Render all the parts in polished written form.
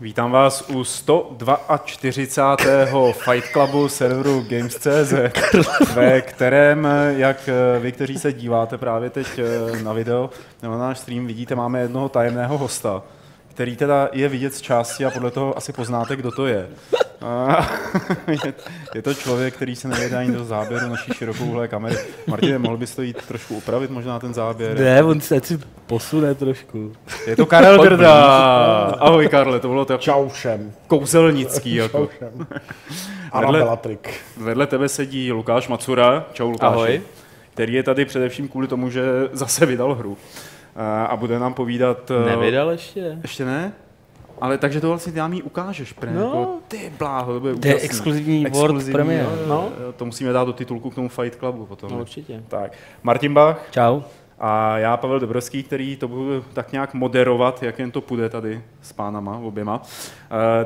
Vítám vás u 142. Fight Clubu serveru Games.cz, ve kterém, jak vy, kteří se díváte právě teď na video nebo na náš stream, vidíte, máme jednoho tajemného hosta, který teda je vidět z části a podle toho asi poznáte, kdo to je. Je to člověk, který se nevede ani do záběru naší širokouhlé kamery. Martine, mohl bys to jít trošku upravit, možná ten záběr? Ne, on se si posune trošku. Je to Karel Drda. Ahoj Karle, to bylo to jako kouzelnický. Jako. Vedle tebe sedí Lukáš Macura. Čau Lukáši. Ahoj. Který je tady především kvůli tomu, že zase vydal hru. A bude nám povídat... Nevydal ještě. Ještě ne? Ale takže to vlastně nám ji ukážeš, no, ty bláho, to bude úžasný. To je exkluzivní world premiér. No. To musíme dát do titulku k tomu Fight Clubu potom. No, určitě. Tak. Martin Bach. Čau. A já, Pavel Dobrovský, který to budu tak nějak moderovat, jak jen to půjde tady s pánama oběma.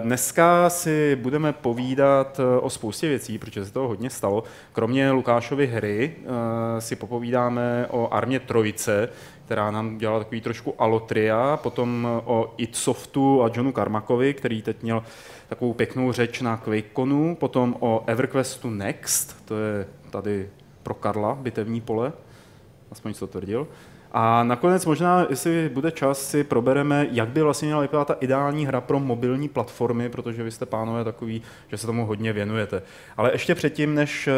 Dneska si budeme povídat o spoustě věcí, protože se toho hodně stalo. Kromě Lukášovy hry si popovídáme o Armě 3, která nám dělala takový trošku alotria, potom o id Softu a Johnu Carmackovi, který teď měl takovou pěknou řeč na QuakeConu, potom o Everquestu Next, to je tady pro Karla bitevní pole, aspoň co tvrdil. A nakonec možná, jestli bude čas, si probereme, jak by vlastně měla vypadat ta ideální hra pro mobilní platformy, protože vy jste, pánové, takový, že se tomu hodně věnujete. Ale ještě předtím, než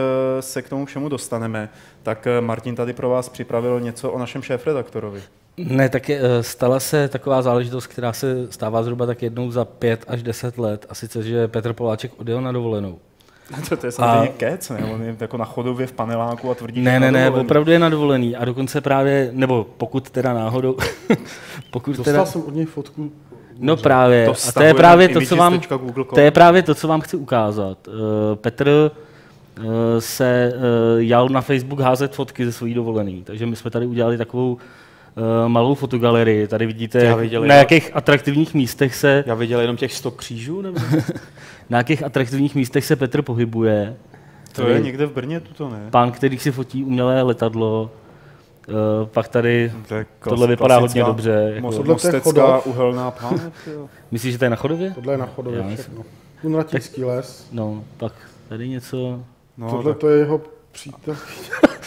se k tomu všemu dostaneme, tak Martin tady pro vás připravil něco o našem šéfredaktorovi. Ne, tak stala se taková záležitost, která se stává zhruba tak jednou za 5 až 10 let, a sice, že Petr Poláček odjel na dovolenou. To je samozřejmě kec, ne? On je jako na chodově v paneláku a tvrdí, ne, že ne, opravdu je na dovolený. A dokonce právě, nebo pokud teda náhodou... Dostal jsem od něj fotku... No právě, a to je právě to, co vám, chci ukázat. Petr se jal na Facebook házet fotky ze svojí dovolený, takže my jsme tady udělali takovou malou fotogalerii. Tady vidíte, na jakých atraktivních místech se... Já viděl jenom těch 100 křížů, nebo? Na jakých atraktivních místech se Petr pohybuje. To je někde v Brně, tuto ne? Pán, který si fotí umělé letadlo. Pak tady tohle vypadá hodně dobře. Mostecká uhelná pán. Myslíš, že to je na Chodově? Tohle je na Chodově všechno. Kunratinský les. No, pak tady něco... No, tohle to je jeho přítel.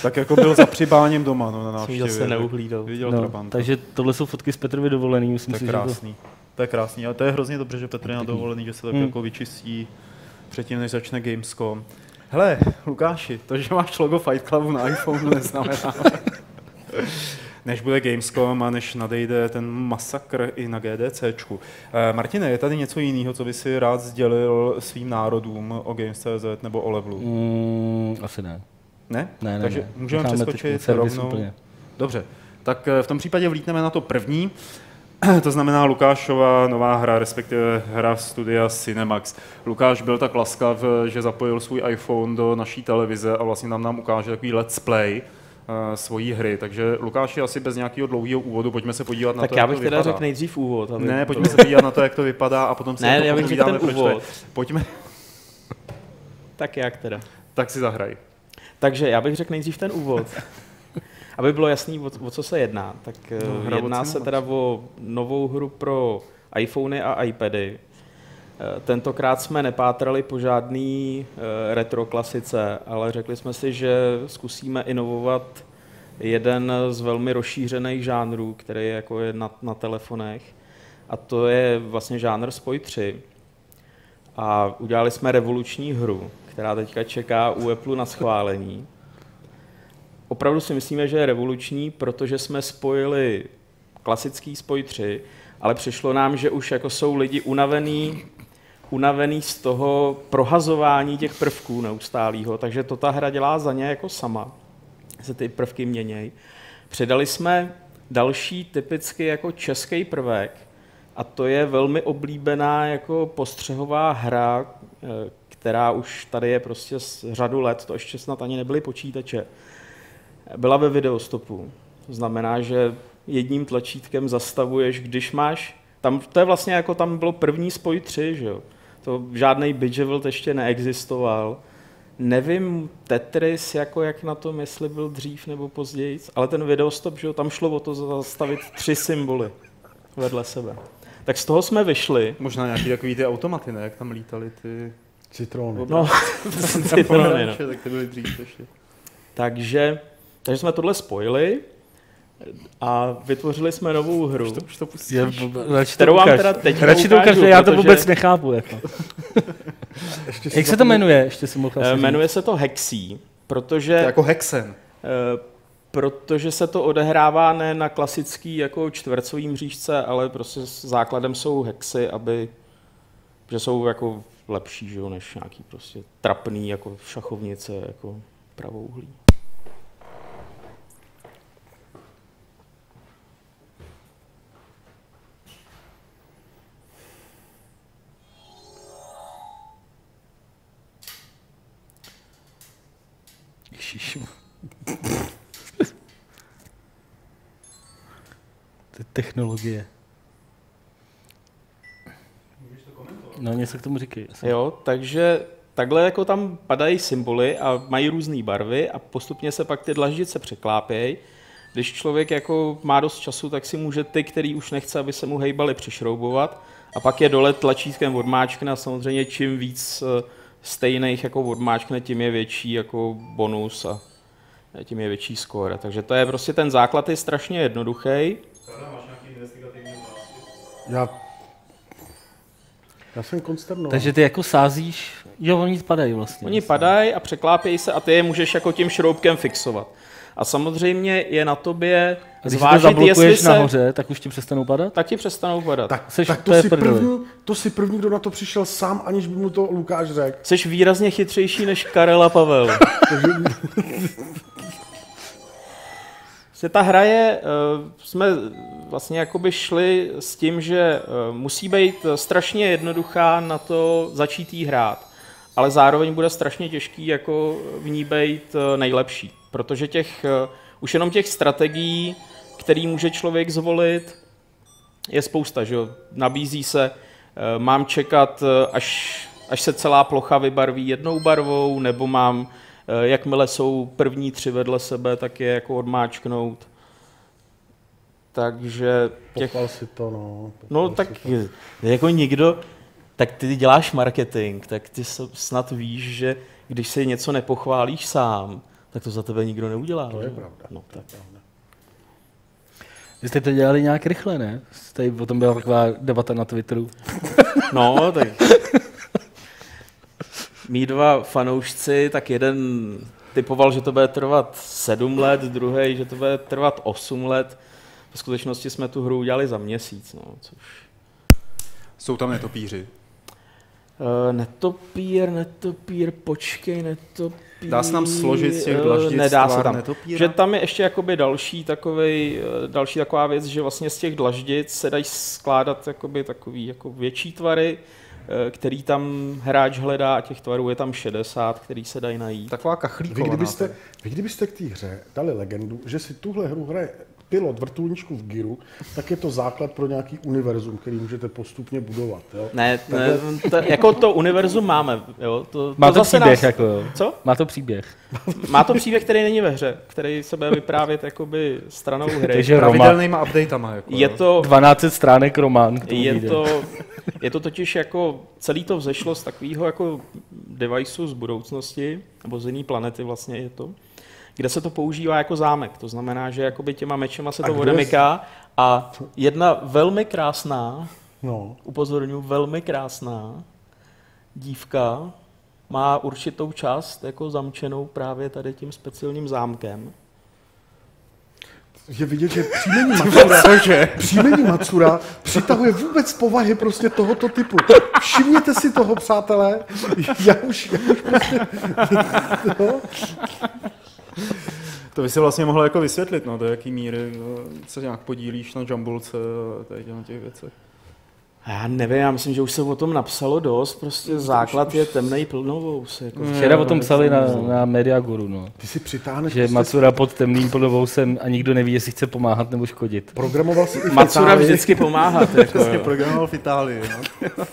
Tak jako byl za Přibáním doma, no, na návštěvě. Jsem se neuhlídal. No, takže tohle jsou fotky z Petrovy dovolený. Myslím si, krásný. Že to je krásný, ale to je hrozně dobře, že Petr je na dovolený, že se tak jako vyčistí předtím, než začne Gamescom. Hele, Lukáši, to, že máš logo Fight Clubu na iPhoneu, neznamená. Než bude Gamescom a než nadejde ten masakr i na GDCčku. Martine, je tady něco jiného, co by si rád sdělil svým národům o Games.cz nebo o Levelu? Asi ne. Ne? Ne, takže ne. Můžeme přeskočit rovnou. Úplně. Dobře, tak v tom případě vlítneme na to první. To znamená Lukášova nová hra, respektive hra studia Cinemax. Lukáš byl tak laskav, že zapojil svůj iPhone do naší televize a vlastně nám ukáže takový let's play svojí hry. Takže Lukáši, asi bez nějakého dlouhého úvodu, pojďme se podívat na tak to, jak to vypadá. Tak já bych teda řekl nejdřív úvod. Ne, pojďme se podívat na to, jak to vypadá, a potom se ne, já bych řekl ten úvod. Pojďme. Tak jak teda? Tak si zahraj. Takže já bych řekl nejdřív ten úvod. Aby bylo jasný, o co se jedná, tak no, jedná se teda o novou hru pro iPhony a iPady. Tentokrát jsme nepátrali po žádný retro klasice, ale řekli jsme si, že zkusíme inovovat jeden z velmi rozšířených žánrů, který jako je na telefonech, a to je vlastně žánr Spoj 3. A udělali jsme revoluční hru, která teďka čeká u Apple na schválení. Opravdu si myslíme, že je revoluční, protože jsme spojili klasický Spoj 3, ale přišlo nám, že už jako jsou lidi unavený z toho prohazování těch prvků neustálého, takže to ta hra dělá za ně jako sama. Se ty prvky měnějí. Přidali jsme další typicky jako český prvek, a to je velmi oblíbená jako postřehová hra, která už tady je prostě z řadu let, to ještě snad ani nebyly počítače. Byla ve videostopu. To znamená, že jedním tlačítkem zastavuješ, když máš... Tam, to je vlastně jako tam bylo první Spoj 3, že jo? To žádnej Bejeweled ještě neexistoval. Nevím, Tetris, jako jak na tom, jestli byl dřív nebo později, ale ten videostop, že jo, tam šlo o to zastavit 3 symboly vedle sebe. Tak z toho jsme vyšli. Možná nějaký takový ty automaty, ne? Jak tam lítaly ty citrony. No, citrony, no. Tak ty byly dřív ještě. Takže jsme tohle spojili a vytvořili jsme novou hru. Už to pustíš. Kterou vám teda teď ukážu, já to vůbec nechápu. Jako. Jak se to jmenuje? Ještě si mohl asi jmenuje se to Hexy, protože... To jako Hexen. Protože se to odehrává ne na klasický jako čtvercový mřížce, ale prostě základem jsou hexy, že jsou jako lepší, že jo, než nějaký prostě trapný jako šachovnice, jako pravouhlí. Ty technologie. Můžeš to komentovat? No, něco k tomu říkej. Jo, takže takhle jako tam padají symboly a mají různé barvy a postupně se pak ty dlaždice překlápějí. Když člověk jako má dost času, tak si může ty, který už nechce, aby se mu hejbali, přišroubovat a pak je dole tlačítkem odmáčkne a samozřejmě čím víc stejných jako odmáčkne, tím je větší jako bonus a tím je větší skóre. Takže to je prostě ten základ je strašně jednoduchý. Máš nějaký investigativní Já jsem konsternován. Takže ty jako sázíš, jo, oni padají vlastně. Oni padají a překlápějí se a ty je můžeš jako tím šroubkem fixovat. A samozřejmě je na tobě zvážit, jestli se... nahoře, tak už ti přestanou padat? Tak ti přestanou padat. To si první, kdo na to přišel sám, aniž by mu to Lukáš řekl. Jseš výrazně chytřejší než Karel a Pavel. Ta hra je, jsme vlastně jakoby šli s tím, že musí být strašně jednoduchá na to začít jí hrát, ale zároveň bude strašně těžký jako v ní být nejlepší, protože už jenom těch strategií, který může člověk zvolit, je spousta, že jo? Nabízí se, mám čekat, až se celá plocha vybarví jednou barvou, nebo mám jakmile jsou první tři vedle sebe, tak je jako odmáčknout. Takže... Popal si to, no. No tak to. Jako nikdo... Tak ty děláš marketing, tak ty snad víš, že když si něco nepochválíš sám, tak to za tebe nikdo neudělá. To je pravda. No, tak. Vy jste to dělali nějak rychle, ne? Tady o tom byla taková debata na Twitteru. No, tak... Mí dva fanoušci, tak jeden typoval, že to bude trvat 7 let, druhý, že to bude trvat 8 let. V skutečnosti jsme tu hru udělali za měsíc. No, což... Jsou tam netopíři? Netopír, počkej. Dá se nám složit z těch dlaždic tvar netopíra? Že tam je ještě jakoby další taková věc, že vlastně z těch dlaždic se dají skládat jakoby takový jako větší tvary, který tam hráč hledá a těch tvarů je tam 60, který se dají najít. Taková kachlíková. Vy kdybyste k té hře dali legendu, že si tuhle hru hraje pilot vrtulníčku v Gyru, tak je to základ pro nějaký univerzum, který můžete postupně budovat. Jo? Jako to univerzum máme. Jo? Má to příběh. Má to příběh, který není ve hře, který se bude vyprávět jakoby stranou hry. Takže pravidelnýma updatama. Jako, je to 12 stránek román. Je to totiž jako celý to vzešlo z takového jako deviceu z budoucnosti, nebo z jiné planety vlastně je to, kde se to používá jako zámek. To znamená, že jakoby těma mečema se to odemyká a jedna velmi krásná, upozorňuji, velmi krásná dívka má určitou část jako zamčenou právě tady tím speciálním zámkem. Je vidět, že příjmení Macura přitahuje vůbec povahy prostě tohoto typu. Všimněte si toho, přátelé. Já už prostě... No. To by si vlastně mohlo jako vysvětlit, no, do jaký míry se nějak podílíš na Jumbulce a tady na těch věcech. Já nevím, já myslím, že už se o tom napsalo dost, prostě základ je temnej plnovous. Jako. Včera o tom psali na Mediaguru, no. Ty si přitáhneš... Že Macura pod temným plnovousem a nikdo neví, jestli chce pomáhat nebo škodit. Programoval si i v Itálii. Macura vždycky pomáhat. Jako, jo. Programoval v Itálii, no.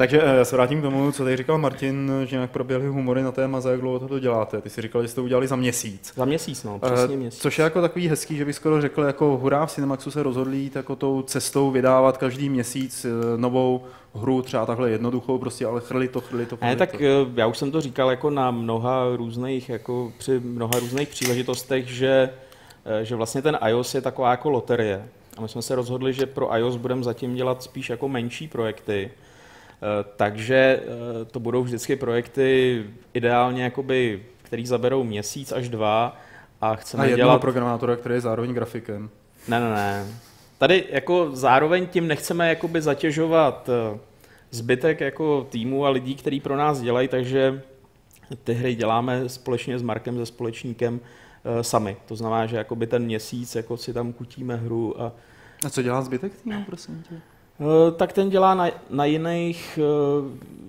Takže já se vrátím k tomu, co tady říkal Martin, že nějak proběhly humory na téma, za jak dlouho to děláte. Ty jsi říkal, že jste to udělali za měsíc. Za měsíc, no, přesně měsíc. Což je jako takový hezký, že bych skoro řekl, jako hurá, v Cinemaxu se rozhodli jít jako tou cestou vydávat každý měsíc novou hru, třeba takhle jednoduchou, prostě, ale chrli to. Ne, tak já už jsem to říkal jako na při mnoha různých příležitostech, že vlastně ten iOS je taková jako loterie. A my jsme se rozhodli, že pro iOS budeme zatím dělat spíš jako menší projekty. Takže to budou vždycky projekty ideálně, jakoby, který zaberou měsíc až dva a chceme dělat... A jednoho programátora, který je zároveň grafikem. Ne. Tady jako zároveň tím nechceme jakoby zatěžovat zbytek jako týmu a lidí, kteří pro nás dělají, takže ty hry děláme společně s Markem, se společníkem sami. To znamená, že jakoby ten měsíc jako si tam kutíme hru a... A co dělá zbytek týmu, prosím tě? Tak ten dělá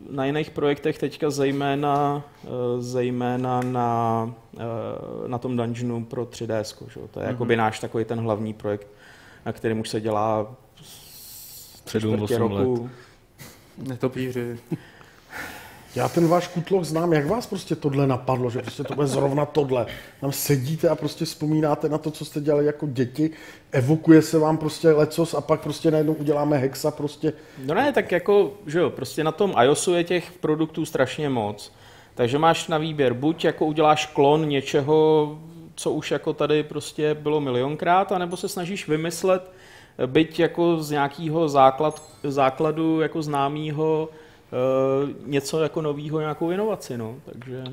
na jiných projektech teďka zejména na tom dungeonu pro 3DS. Že? To je jakoby náš takový ten hlavní projekt, na kterém už se dělá 7-8 let. Netopíři. Já ten váš kutloch znám, jak vás prostě tohle napadlo, že prostě to bude zrovna tohle. Tam sedíte a prostě vzpomínáte na to, co jste dělali jako děti, evokuje se vám prostě lecos a pak prostě najednou uděláme hexa prostě. No ne, tak jako, že jo, prostě na tom iOSu je těch produktů strašně moc, takže máš na výběr, buď jako uděláš klon něčeho, co už jako tady prostě bylo milionkrát, anebo se snažíš vymyslet, byť jako z nějakého základu jako známýho, něco jako novýho, nějakou inovaci, no, takže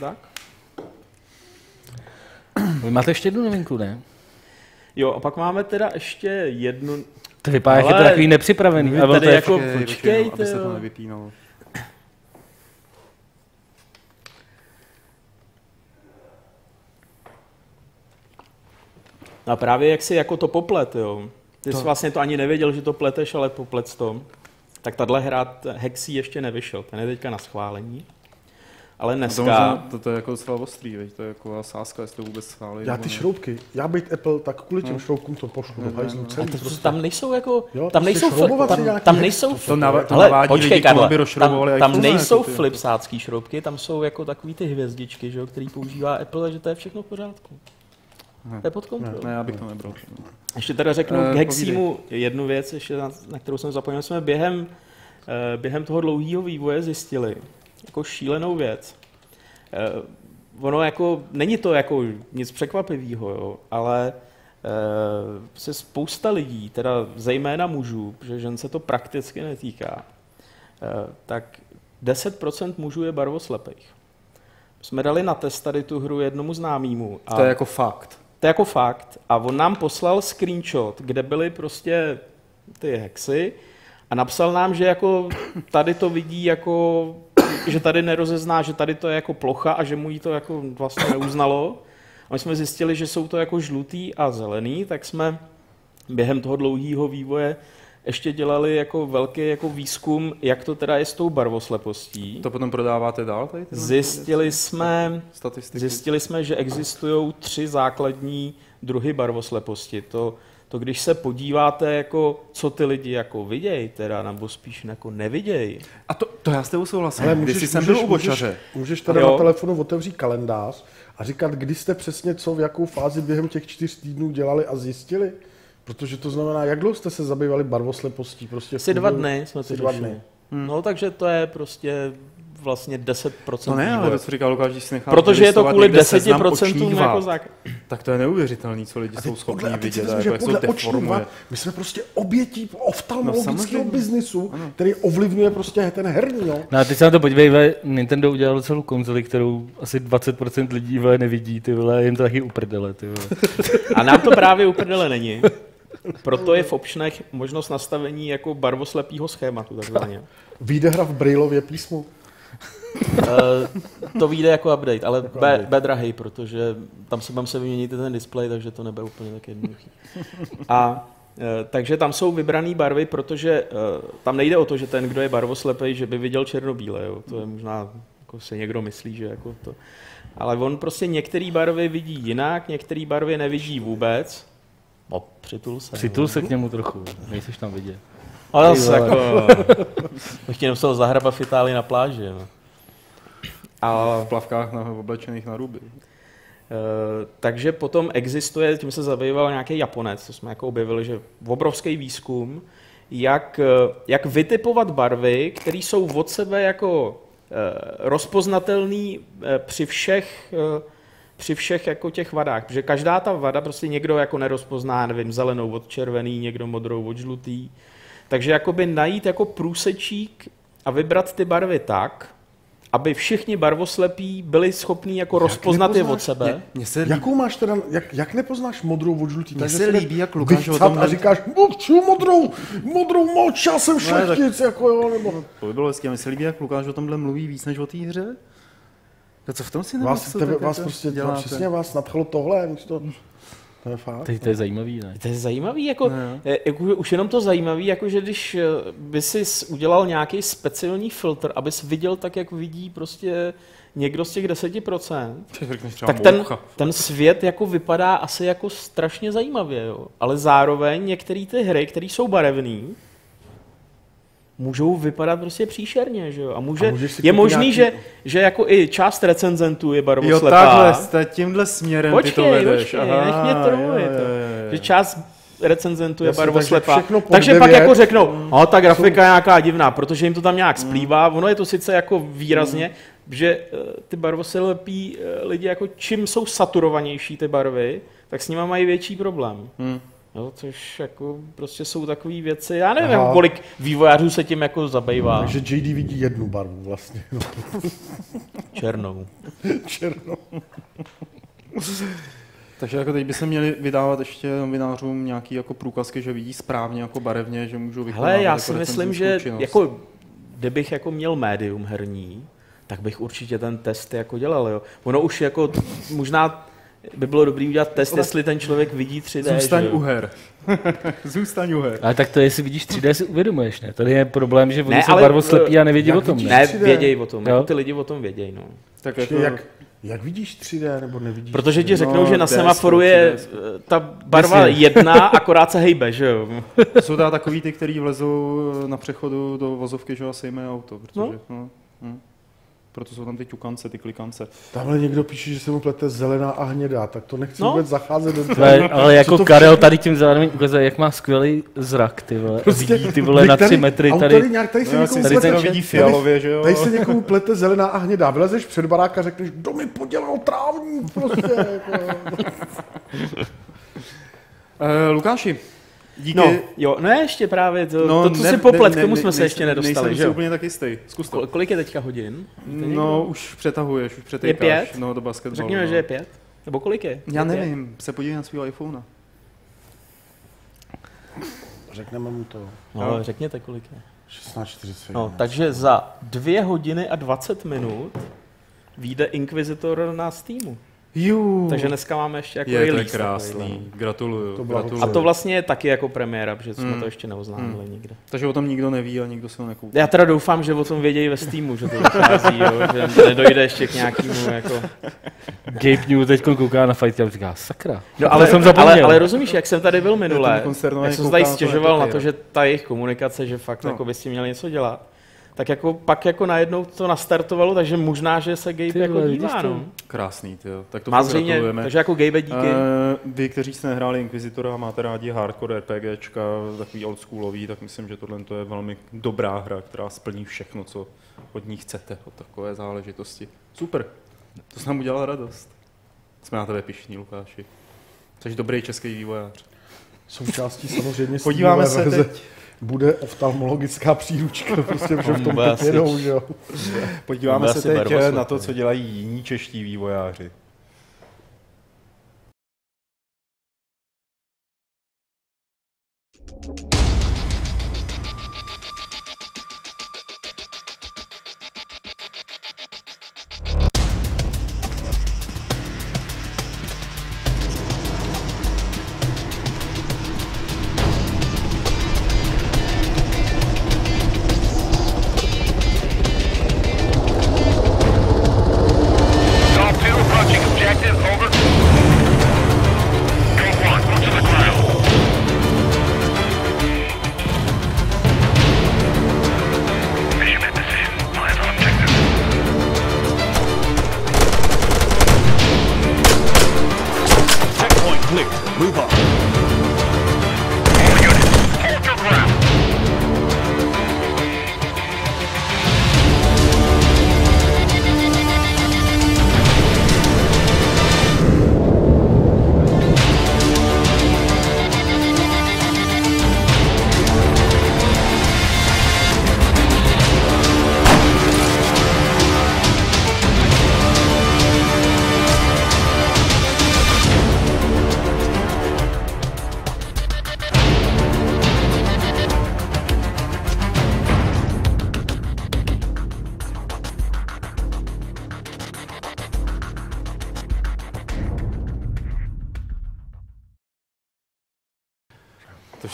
tak. Vy máte ještě jednu novinku, ne? Jo, a pak máme teda ještě jednu... To vypadá, jak je to takový nepřipravený. Tady to jako počkejte, aby se to nevypínalo. A právě jak si jako to poplet, jo. Ty jsi vlastně to ani nevěděl, že to pleteš, ale poplet to. Tak tahle hra Hexy ještě nevyšel, ten je teďka na schválení, ale dneska... To je jako docela ostrý, veď? To je jako sázka, jestli to vůbec schválí. Já ty šroubky, já být Apple, tak kvůli těm šroubkům to pošlu do hajzlu celý. Tam nejsou jako... Jo, tam nejsou flipsácký šroubky, tam jsou jako takový ty hvězdičky, že, který používá Apple, že to je všechno v pořádku. Ne. To je pod kontrolou. Ne, já bych to nebral. Ještě teda řeknu k Hexímu jednu věc, ještě na kterou jsem zapomněl. Jsme během toho dlouhého vývoje zjistili jako šílenou věc. Ono jako, není to jako nic překvapivého, jo, ale se spousta lidí, teda zejména mužů, protože žen se to prakticky netýká, tak 10% mužů je barvoslepých. Jsme dali na test tady tu hru jednomu známému. To je jako fakt. To je jako fakt. A on nám poslal screenshot, kde byly prostě ty hexy a napsal nám, že jako tady to vidí jako, že tady nerozezná, že tady to je jako plocha a že mu jí to jako vlastně neuznalo. A my jsme zjistili, že jsou to jako žlutý a zelený, tak jsme během toho dlouhého vývoje ještě dělali jako velký jako výzkum, jak to teda je s tou barvoslepostí. To potom prodáváte dál? Tady, zjistili jsme, že existují 3 základní druhy barvosleposti. To když se podíváte, jako, co ty lidi jako vidějí, teda, nebo spíš jako nevidějí. A to já s tebou souhlasím. Ale můžeš tady na telefonu otevřít kalendář a říkat, kdy jste přesně co, v jakou fázi během těch 4 týdnů dělali a zjistili? Protože to znamená, jak dlouho jste se zabývali barvoslepostí? Prostě asi 2 dny jsme to řešili. No, takže to je prostě vlastně 10%. No ne, ale co říkal Lukáš, když si nechal... Protože je to kvůli 10% jako zák... Tak to je neuvěřitelný, co lidi jsou schopní vidět, jako jak jsou deformuje. My jsme prostě obětí oftalmologického biznisu, který ovlivňuje prostě ten herní. Jo? No a teď se na to podívej, Nintendo udělalo celou konzoli, kterou asi 20% lidí nevidí, ty vole, jen to taky uprdele, ty vole. A nám to právě uprdele není. Proto je v optionech možnost nastavení jako barvoslepýho schématu, takzvaně. Vyjde hra v brailově písmu? To vyjde jako update, ale bedrahej, protože tam se mám vyměnit ten displej, takže to nebude úplně tak jednoduchý. A takže tam jsou vybrané barvy, protože tam nejde o to, že ten, kdo je barvoslepej, že by viděl černobíle, jo. To je možná, jako si někdo myslí, že jako to. Ale on prostě některé barvy vidí jinak, některé barvy nevidí vůbec. No, přitul se k němu trochu, nejseš tam vidět. Ale zase jako... Ještě jenom se ho zahraba v Itálii na pláži. No. A v plavkách oblečených na ruby. Takže potom existuje, tím se zabýval nějaký Japonec, to jsme jako objevili, že obrovský výzkum, jak vytipovat barvy, které jsou od sebe jako rozpoznatelný při všech jako těch vadách, protože každá ta vada prostě někdo jako nerozpozná, nevím, zelenou od červený, někdo modrou od žlutý. Takže jakoby najít jako průsečík a vybrat ty barvy tak, aby všichni barvoslepí byli schopní jako rozpoznat je od sebe. Jakou máš teda, jak nepoznáš modrou od žlutý? Mně se líbí, jak Lukáš o tom... A říkáš, modrou moč, já jsem šlechtic, jako jo, nebo... To by bylo hezky, mně se líbí, jak Lukáš o tomhle mluví víc než o té hře? To co v tom si nemyslíte? Vás prostě děláte. Přesně vás nadchlo tohle, to... To je fakt. To je zajímavý, ne? To je zajímavý, jako, no, jako už jenom to zajímavý, jako že když by si udělal nějaký speciální filtr, abys viděl tak, jak vidí prostě někdo z těch 10%, tak ten svět jako vypadá asi jako strašně zajímavě, jo. Ale zároveň některé ty hry, které jsou barevné, můžou vypadat prostě příšerně, že jo? A je možný, nějaký... že jako i část recenzentů je barvoslepá. Jo, takhle jste, tímhle směrem počkej, ty to vedeš. Počkej, nech mě trvuje. Že část recenzentů je barvoslepá. Takže pak jako řeknou, ta grafika je nějaká divná, protože jim to tam nějak splývá. Ono je to sice jako výrazně, že ty barvoslepí lidi, jako čím jsou saturovanější ty barvy, tak s nimi mají větší problém. No, což jako prostě jsou takové věci, já nevím, kolik vývojářů se tím jako zabývá. Takže JD vidí jednu barvu vlastně. Černou. Černou. Takže jako teď by se měli vydávat ještě novinářům nějaký jako průkazky, že vidí správně jako barevně, že můžou vykonávat. Ale já si jako myslím, že jako, kdybych jako měl médium herní, tak bych určitě ten test jako dělal. Jo. Ono už jako možná by bylo dobrý udělat test, jestli ten člověk vidí 3D. Zůstaň u her. Zůstaň u her. Ale tak to, jestli vidíš 3D, si uvědomuješ, ne? Tady je problém, že oni jsou barvoslepí a nevědí o tom. Ne, vědějí o tom. Jako ty lidi o tom vědějí. No. Tak jako... jak vidíš 3D nebo nevidíš? Protože ti řeknou, že na semaforu je ta barva jedna, akorát se hejbe, že jo? Jsou teda takový ty, který vlezou na přechodu do vozovky, že jo, a sejme auto, protože... Proto jsou tam ty ťukance, ty klikance. Tamhle někdo píše, že se mu plete zelená a hnědá, tak to nechci vůbec zacházet do toho. Ale jako Karel tady tím zároveň ukazuje, jak má skvělý zrak, ty vole. Prostě, vidí, ty vole, na 3 metry. Tady se někomu plete zelená a hnědá. Vylezeš před barák a řekneš, kdo mi podělal trávník, prostě. Lukáši. Díky. No, jo, ne, ještě právě, k tomu jsme se ještě nedostali, že jo? Nejsem si úplně tak jistý, zkus to. Kolik je teďka hodin? No, už přetahuješ, už přetejkáš. Je 5? No, do basketbalu. Řekněme, že je 5? Nebo kolik je? Já nevím, se podívej na svýho iPhone. Řekneme mu to. No, řekněte, kolik je. 16:40. No, takže za 2 hodiny a 20 minut vyjde Inquisitor na Steamu. Takže dneska máme ještě jako release. Je to krásný, gratuluju. A to vlastně je taky jako premiéra, protože jsme to ještě neoznámili nikde. Takže o tom nikdo neví a nikdo se ho nekoupí. Já teda doufám, že o tom vědějí ve Steamu, že to dochází, jo, že nedojde ještě k nějakému jako... Gabe New teď kouká na Fight Club a říká, sakra. No, ale rozumíš, jak jsem tady byl minule, jak jsem se tady stěžoval na to, že ta jejich komunikace, že fakt jako by s tím měli něco dělat, tak jako pak jako najednou to nastartovalo, takže možná, že se Gabe jako dívá, no. Krásný, jo. Tak to gratulujeme. Takže jako Gabe, díky. Vy, kteří jste nehráli Inquisitora a máte rádi hardcore RPGčka, takový oldschoolový, tak myslím, že tohle je velmi dobrá hra, která splní všechno, co od ní chcete, od takové záležitosti. Super, to se nám udělala radost. Jsme na tebe pyšní, Lukáši. Jsi dobrý český vývojář. Součástí samozřejmě podíváme se teď. Bude oftalmologická příručka, prostě že v tom pěnou, že jo. Podíváme se teď na to, co dělají jiní čeští vývojáři.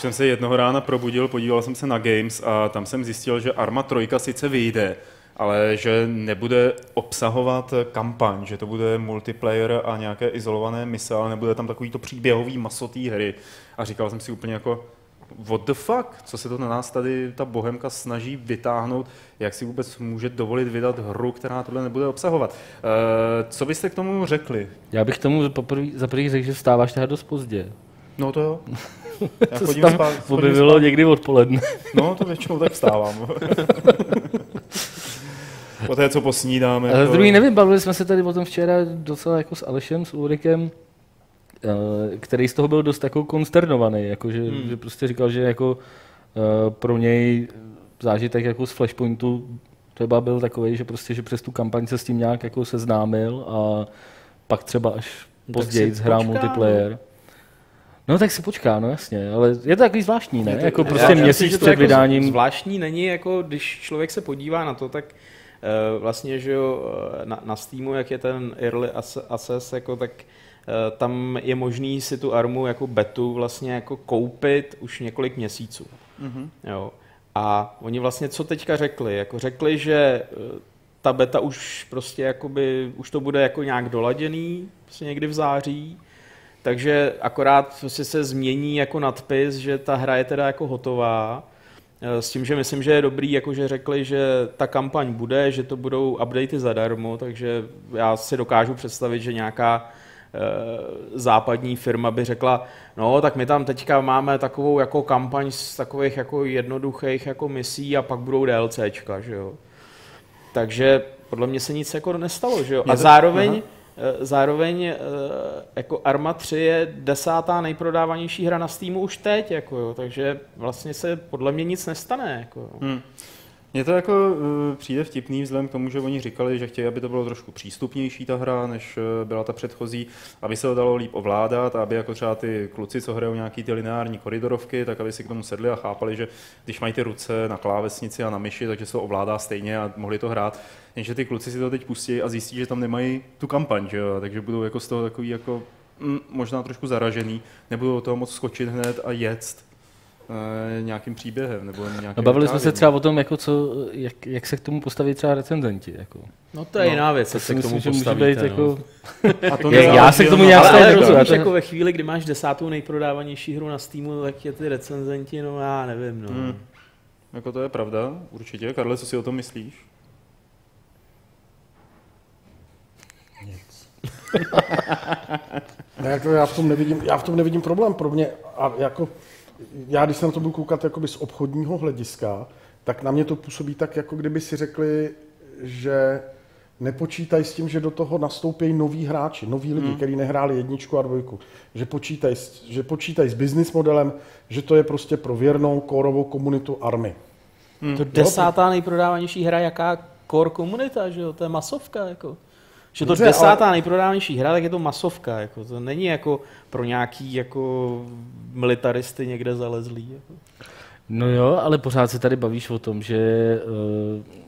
jsem se jednoho rána probudil, podíval jsem se na Games a tam jsem zjistil, že Arma 3 sice vyjde, ale že nebude obsahovat kampaň, že to bude multiplayer a nějaké izolované mise, ale nebude tam takovýto příběhový maso té hry. A říkal jsem si úplně jako what the fuck, co se to na nás tady ta bohemka snaží vytáhnout, jak si vůbec může dovolit vydat hru, která tohle nebude obsahovat. Co byste k tomu řekli? Já bych k tomu za prvý řekl, že vstáváš teda dost pozdě. No to jo. Já chodím spát, objevilo někdy odpoledne. No to většinou tak vstávám. Po té, co posnídáme. Ale to... Druhý nevím, bavili jsme se tady o tom včera docela jako s Alešem, s Ulrikem, který z toho byl dost jako konsternovaný, jako že prostě říkal, že jako pro něj zážitek jako z Flashpointu třeba byl takový, že prostě že přes tu kampaň se s tím nějak jako seznámil a pak třeba až později hrál multiplayer. No tak si počká, no jasně, ale je to takový zvláštní, ne? To, jako prostě já měsíc před jako vydáním. Zvláštní není, jako když člověk se podívá na to, tak vlastně, že jo, na Steamu, jak je ten Early Access, jako tak tam je možný si tu Armu jako betu vlastně jako koupit už několik měsíců. Mm-hmm. Jo. A oni vlastně co teďka řekli? Jako řekli, že ta beta už prostě jakoby, už to bude jako nějak doladěný, prostě někdy v září. Takže akorát se změní jako nadpis, že ta hra je teda jako hotová. S tím, že myslím, že je dobrý, jakože řekli, že ta kampaň bude, že to budou updaty zadarmo, takže já si dokážu představit, že nějaká západní firma by řekla, no tak my tam teďka máme takovou jako kampaň z takových jako jednoduchých jako misí a pak budou DLCčka, že jo. Takže podle mě se nic jako nestalo, že jo. A zároveň jako Arma 3 je 10. nejprodávanější hra na Steamu už teď, jako jo, takže vlastně se podle mě nic nestane. Jako. Mně to jako přijde vtipný vzhledem k tomu, že oni říkali, že chtějí, aby to bylo trošku přístupnější ta hra, než byla ta předchozí, aby se to dalo líp ovládat, aby jako třeba ty kluci, co hrajou nějaký ty lineární koridorovky, tak aby si k tomu sedli a chápali, že když mají ty ruce na klávesnici a na myši, takže se to ovládá stejně a mohli to hrát. Jenže ty kluci si to teď pustí a zjistí, že tam nemají tu kampaň, že jo? Takže budou jako z toho takový jako možná trošku zaražený, nebudou toho moc skočit hned a jet nějakým příběhem nebo nějakým. Bavili jsme se třeba o tom, jako jak se k tomu postaví třeba recenzenti. Jako. No to je jiná věc, jak se k tomu postavíte. Jako... A to já se k tomu nějak rozumím. Jako ve chvíli, kdy máš 10. nejprodávanější hru na Steamu, tak je ty recenzenti, no já nevím. No. Jako to je pravda, určitě. Karle, co si o tom myslíš? Nic. já v tom nevidím problém. Pro mě a jako... Já, když jsem na to budu koukat jakoby z obchodního hlediska, tak na mě to působí tak, jako kdyby si řekli, že nepočítají s tím, že do toho nastoupí noví hráči, noví lidi, kteří nehráli 1 a 2, že počítají s business modelem, že to je prostě pro věrnou kórovou komunitu Army. To 10. nejprodávanější hra, jaká core komunita, že jo? To je masovka, jako. Že to 10. nejprodávanější hra, tak je to masovka. Jako. To není jako pro nějaký jako militaristy někde zalezlí. Jako. No jo, ale pořád se tady bavíš o tom, že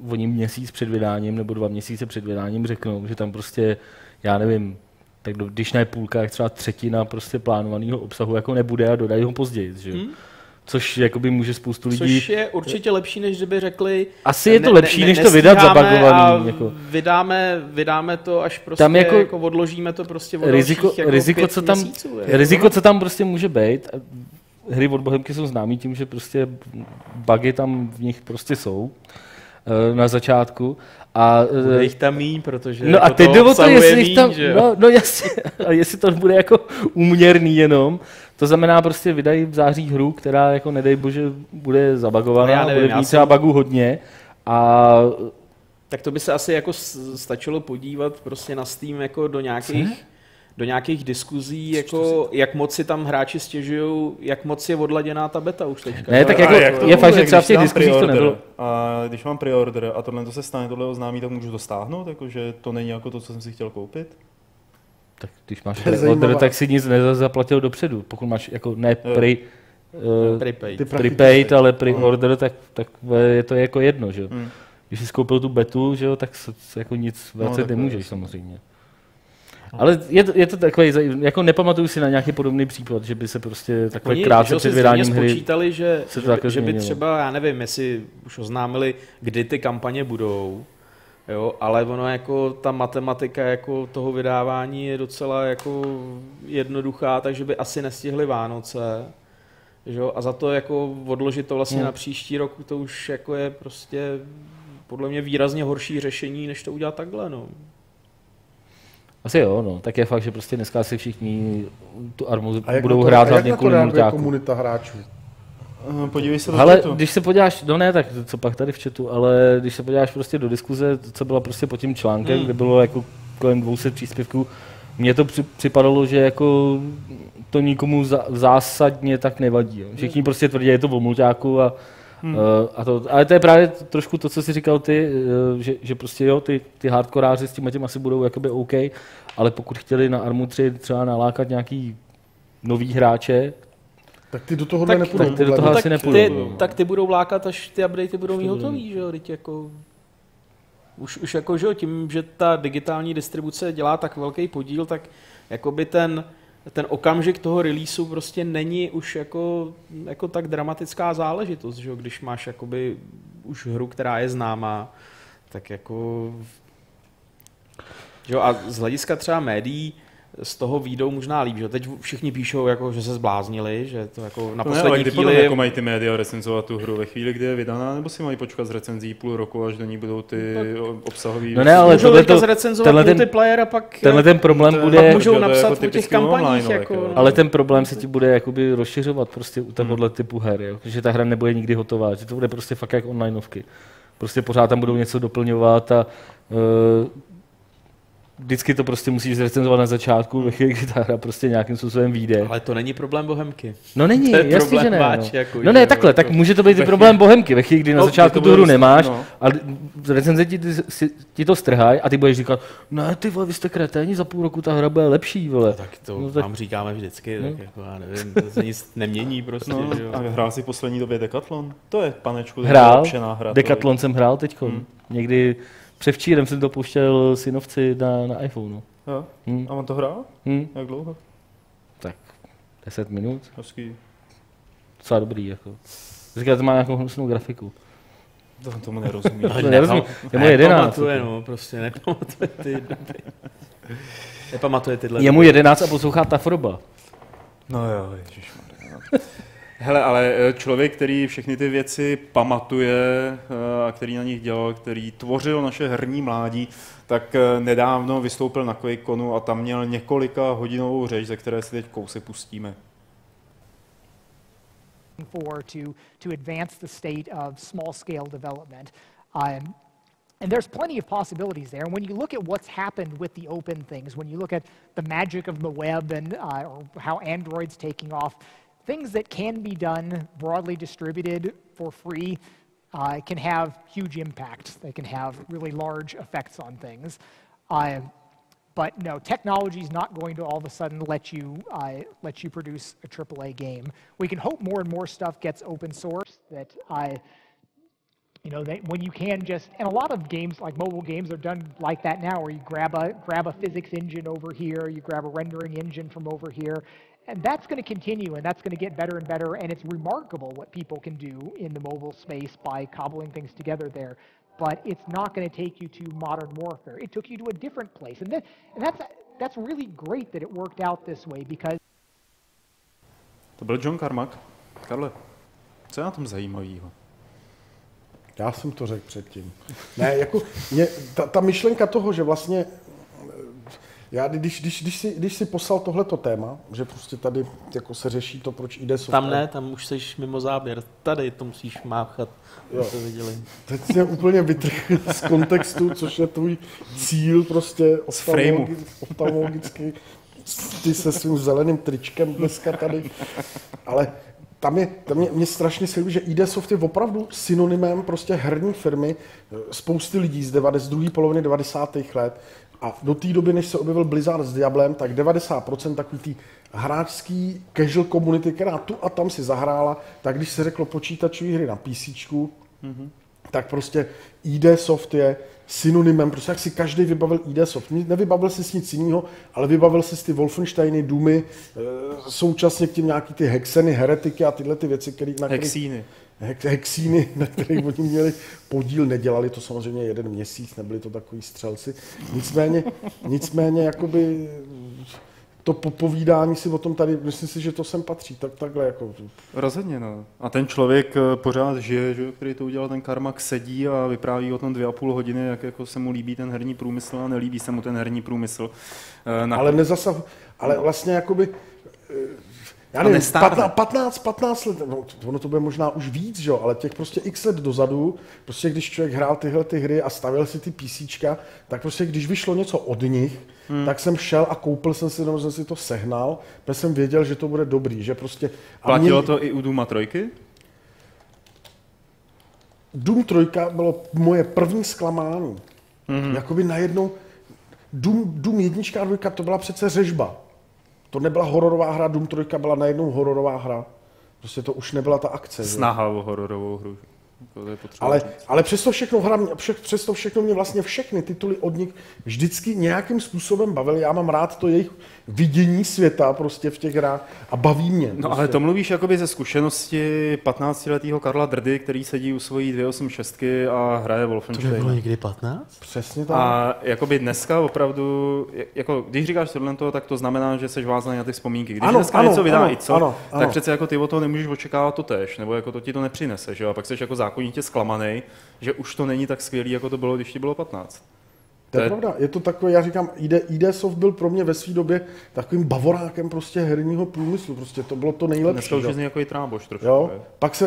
oni měsíc před vydáním nebo 2 měsíce před vydáním řeknou, že tam prostě, já nevím, tak když ne půlka, jak třeba 3 prostě plánovaného obsahu jako nebude a dodají ho později. Že? Což jakoby může spoustu lidí... Což je určitě lepší, než kdyby řekli... Asi je to lepší, než to vydat zabagovaný. Jako. Vydáme to, až prostě tam jako odložíme to prostě od riziko, co tam měsíců, riziko, co tam prostě může být. Hry od Bohemky jsou známý tím, že prostě bugy tam v nich prostě jsou. Na začátku. A bude jich tam míň, protože no a teď to jestli míň, tam, no jasně, a jestli to bude jako úměrný jenom, to znamená prostě vydají v září hru, která jako nedej bože bude zabagovaná, no bude mít třeba bugů hodně a... Tak to by se asi jako stačilo podívat prostě na Steam jako do nějakých diskuzí, jako, jak moc si tam hráči stěžují, jak moc je odladěná ta beta už teďka. Ne, tak jako je fakt, že třeba v těch diskuzích to nebylo. A když mám preorder a tohle to se stane, tohle oznámí, tak můžu to stáhnout? Jako, že to není jako to, co jsem si chtěl koupit? Tak když máš preorder, tak si nic nezaplatil dopředu. Pokud máš jako prepaid, ale preorder, tak je to jako jedno. Že? Když jsi koupil tu betu, že, tak se jako nic vracet nemůžeš samozřejmě. Ale je to takové, jako nepamatuju si na nějaký podobný případ, že by se prostě takové krátce před vydáním hry spočítali, že by třeba, já nevím, jestli už oznámili, kdy ty kampaně budou, jo, ale ono jako ta matematika jako toho vydávání je docela jako jednoduchá, takže by asi nestihli Vánoce. Že jo, a za to jako odložit to vlastně na příští rok, to už jako je prostě podle mě výrazně horší řešení, než to udělat takhle, no. Asi jo, no. Tak je fakt, že prostě dneska si všichni tu Armu budou hrát hlavně kvůli mulťáku. Komunita hráčů? Podívej se do chatu. Když se podíváš, no ne, tak co pak tady v chatu, ale když se podíváš prostě do diskuze, co byla prostě pod tím článkem, kde bylo jako kolem 200 příspěvků, mně to připadalo, že jako to nikomu zásadně tak nevadí. Jo. Všichni prostě tvrdí, je to o mulťáku a to, ale to je právě trošku to, co jsi říkal ty, že prostě jo, ty hardkoráři s tím asi budou jakoby OK, ale pokud chtěli na Armu 3 třeba nalákat nějaký nový hráče, tak ty do toho nepůjdou. Tak ty budou lákat, až ty updaty budou mít hotový, že jo, jako... Už jako, že jo, tím, že ta digitální distribuce dělá tak velký podíl, tak jakoby ten okamžik toho releaseu prostě není už jako tak dramatická záležitost, že jo, když máš jakoby už hru, která je známá, tak jako, že jo, a z hlediska třeba médií z toho výjdou možná líp, že jo. Teď všichni píšou jako, že se zbláznili, že to jako na poslední chvíli... Potom jako mají ty média recenzovat tu hru ve chvíli, kdy je vydaná, nebo si mají počkat z recenzí půl roku, až do ní budou ty obsahové... No ne, ale můžou teďka zrecenzovat multiplayer a pak... Tenhle ten problém bude... Pak můžou napsat jako o těch kampaních jako... Ale ten problém se ti bude jakoby rozšiřovat prostě u tohohle typu her, jo. Že ta hra nebude nikdy hotová, že to bude prostě fakt jak onlineovky. Prostě pořád tam budou něco doplňovat a vždycky to prostě musíš zrecenzovat na začátku, ve chvíli, kdy ta hra prostě nějakým způsobem vyjde. Ale to není problém Bohemky. No není, jasně, že ne. Váč, no. Jako, no ne, takhle, tak může to být i problém Bohemky, ve chvíli, kdy na začátku tu hru nemáš, ale recenze ti to strhají a ty budeš říkat, ne ty vole, vy jste kreténi, za půl roku ta hra bude lepší, vole. No, tak to no, tak... vám říkáme vždycky, tak jako já nevím, to se nic nemění prostě. No, že jo. A hrál jsi v poslední době Dekatlon? To je, panečku, lepšená hra. Dekatlon jsem hrál teďko, někdy. Převčírem jsem to pouštěl synovci na iPhoneu. Jo? A on to hrál? Jak dlouho? Tak 10 minut. Hezký. Docela dobrý, jako. Říká, že má nějakou hnusnou grafiku. To tomu nerozumí. To nerozumí. Je mu 11. Nepamatuje, no, prostě nepamatuje ty doby. Nepamatuje tyhle. Je mu 11 a poslouchá Tafroba. No jo, ježišmarja. Hele, ale člověk, který všechny ty věci pamatuje a který na nich dělal, který tvořil naše herní mládí, tak nedávno vystoupil na QuakeConu a tam měl několika hodinovou řeč, ze které si teď kousek pustíme. To advance the state of small scale development. And there's plenty of possibilities there. And when you look at what's happened with the open things, when you look at the magic of the web and or how Android's taking off, things that can be done broadly distributed for free can have huge impacts. They can have really large effects on things. But no, technology is not going to all of a sudden let you produce a AAA game. We can hope more and more stuff gets open source. That you know, that when you can just, and a lot of games like mobile games are done like that now, where you grab a physics engine over here, you grab a rendering engine from over here. And that's going to continue, and that's going to get better and better, and it's remarkable what people can do in the mobile space by cobbling things together there. But it's not going to take you to modern warfare. It took you to a different place, and that's really great that it worked out this way, because... To byl John Carmack. Karle, co je na tom zajímavého? Já jsem to řekl předtím. Ne, jako mě, ta myšlenka toho, že vlastně... Já, když si poslal tohleto téma, že prostě tady jako se řeší to, proč jde software. Tam ne, tam už seš mimo záběr. Tady to musíš máchat, aby se viděli. Teď jsi úplně vytrhl z kontextu, což je tvůj cíl prostě oftalmologicky. Ty se svým zeleným tričkem dneska tady. Ale mě strašně se líbí, že id Soft je opravdu synonymem prostě herní firmy spousty lidí z druhé poloviny 90. let. A do té doby, než se objevil Blizzard s Diablem, tak 90% takový tý hráčský casual community, která tu a tam si zahrála, tak když se řeklo počítačové hry na PC, tak prostě id Soft je synonymem, prostě jak si každý vybavil id Soft. Nevybavil si nic jiného, ale vybavil si ty Wolfensteiny, Doomy, současně k tím nějaký ty Hexeny, Heretiky a tyhle ty věci, které na Hexíny, na kterých oni měli podíl, nedělali to samozřejmě jeden měsíc, nebyli to takový střelci. Nicméně jakoby to popovídání si o tom tady, myslím si, že to sem patří, tak takhle jako. Rozhodně, no. A ten člověk pořád žije, že, který to udělal, ten Carmack sedí a vypráví o tom 2,5 hodiny, jak jako se mu líbí ten herní průmysl a nelíbí se mu ten herní průmysl. Ale nezasahuje, ale vlastně jakoby... Já nevím, 15 let, no, ono to bude možná už víc, že? Ale těch prostě x let dozadu, prostě když člověk hrál tyhle ty hry a stavěl si ty PCčka, tak prostě když vyšlo něco od nich, tak jsem šel a koupil jsem si, nebo jsem si to sehnal, protože jsem věděl, že to bude dobrý, že prostě... Platilo to i u Dooma 3? Doom 3 bylo moje první zklamání. Jakoby najednou... Doom 1 a 2 to byla přece řežba. To nebyla hororová hra, Doom 3 byla najednou hororová hra. Prostě to už nebyla ta akce. Snaha o hororovou hru. To je ale přesto všechno mě vlastně všechny tituly od nich vždycky nějakým způsobem bavily. Já mám rád to jejich vidění světa prostě v těch hrách a baví mě. Prostě. No ale to mluvíš jakoby ze zkušenosti 15-letého Karla Drdy, který sedí u svojí 286 a hraje Wolfenstein. To bylo někdy 15? Přesně tak. A jakoby dneska opravdu, jako, když říkáš tohle, tak to znamená, že jsi vázaný na ty vzpomínky. Když ano, dneska ano, něco vydá i co, tak přece jako ty o toho nemůžeš očekávat to též, nebo jako to ti to nepřinese, že? A pak jsi jako zákonitě zklamanej, že už to není tak skvělý, jako to bylo, když ti bylo 15. To je pravda, je to takové, já říkám, id Soft byl pro mě ve své době takovým bavorákem prostě herního průmyslu, prostě to bylo to nejlepší. Dneska už je z něj jako i tráboš trošku. Jo? Pak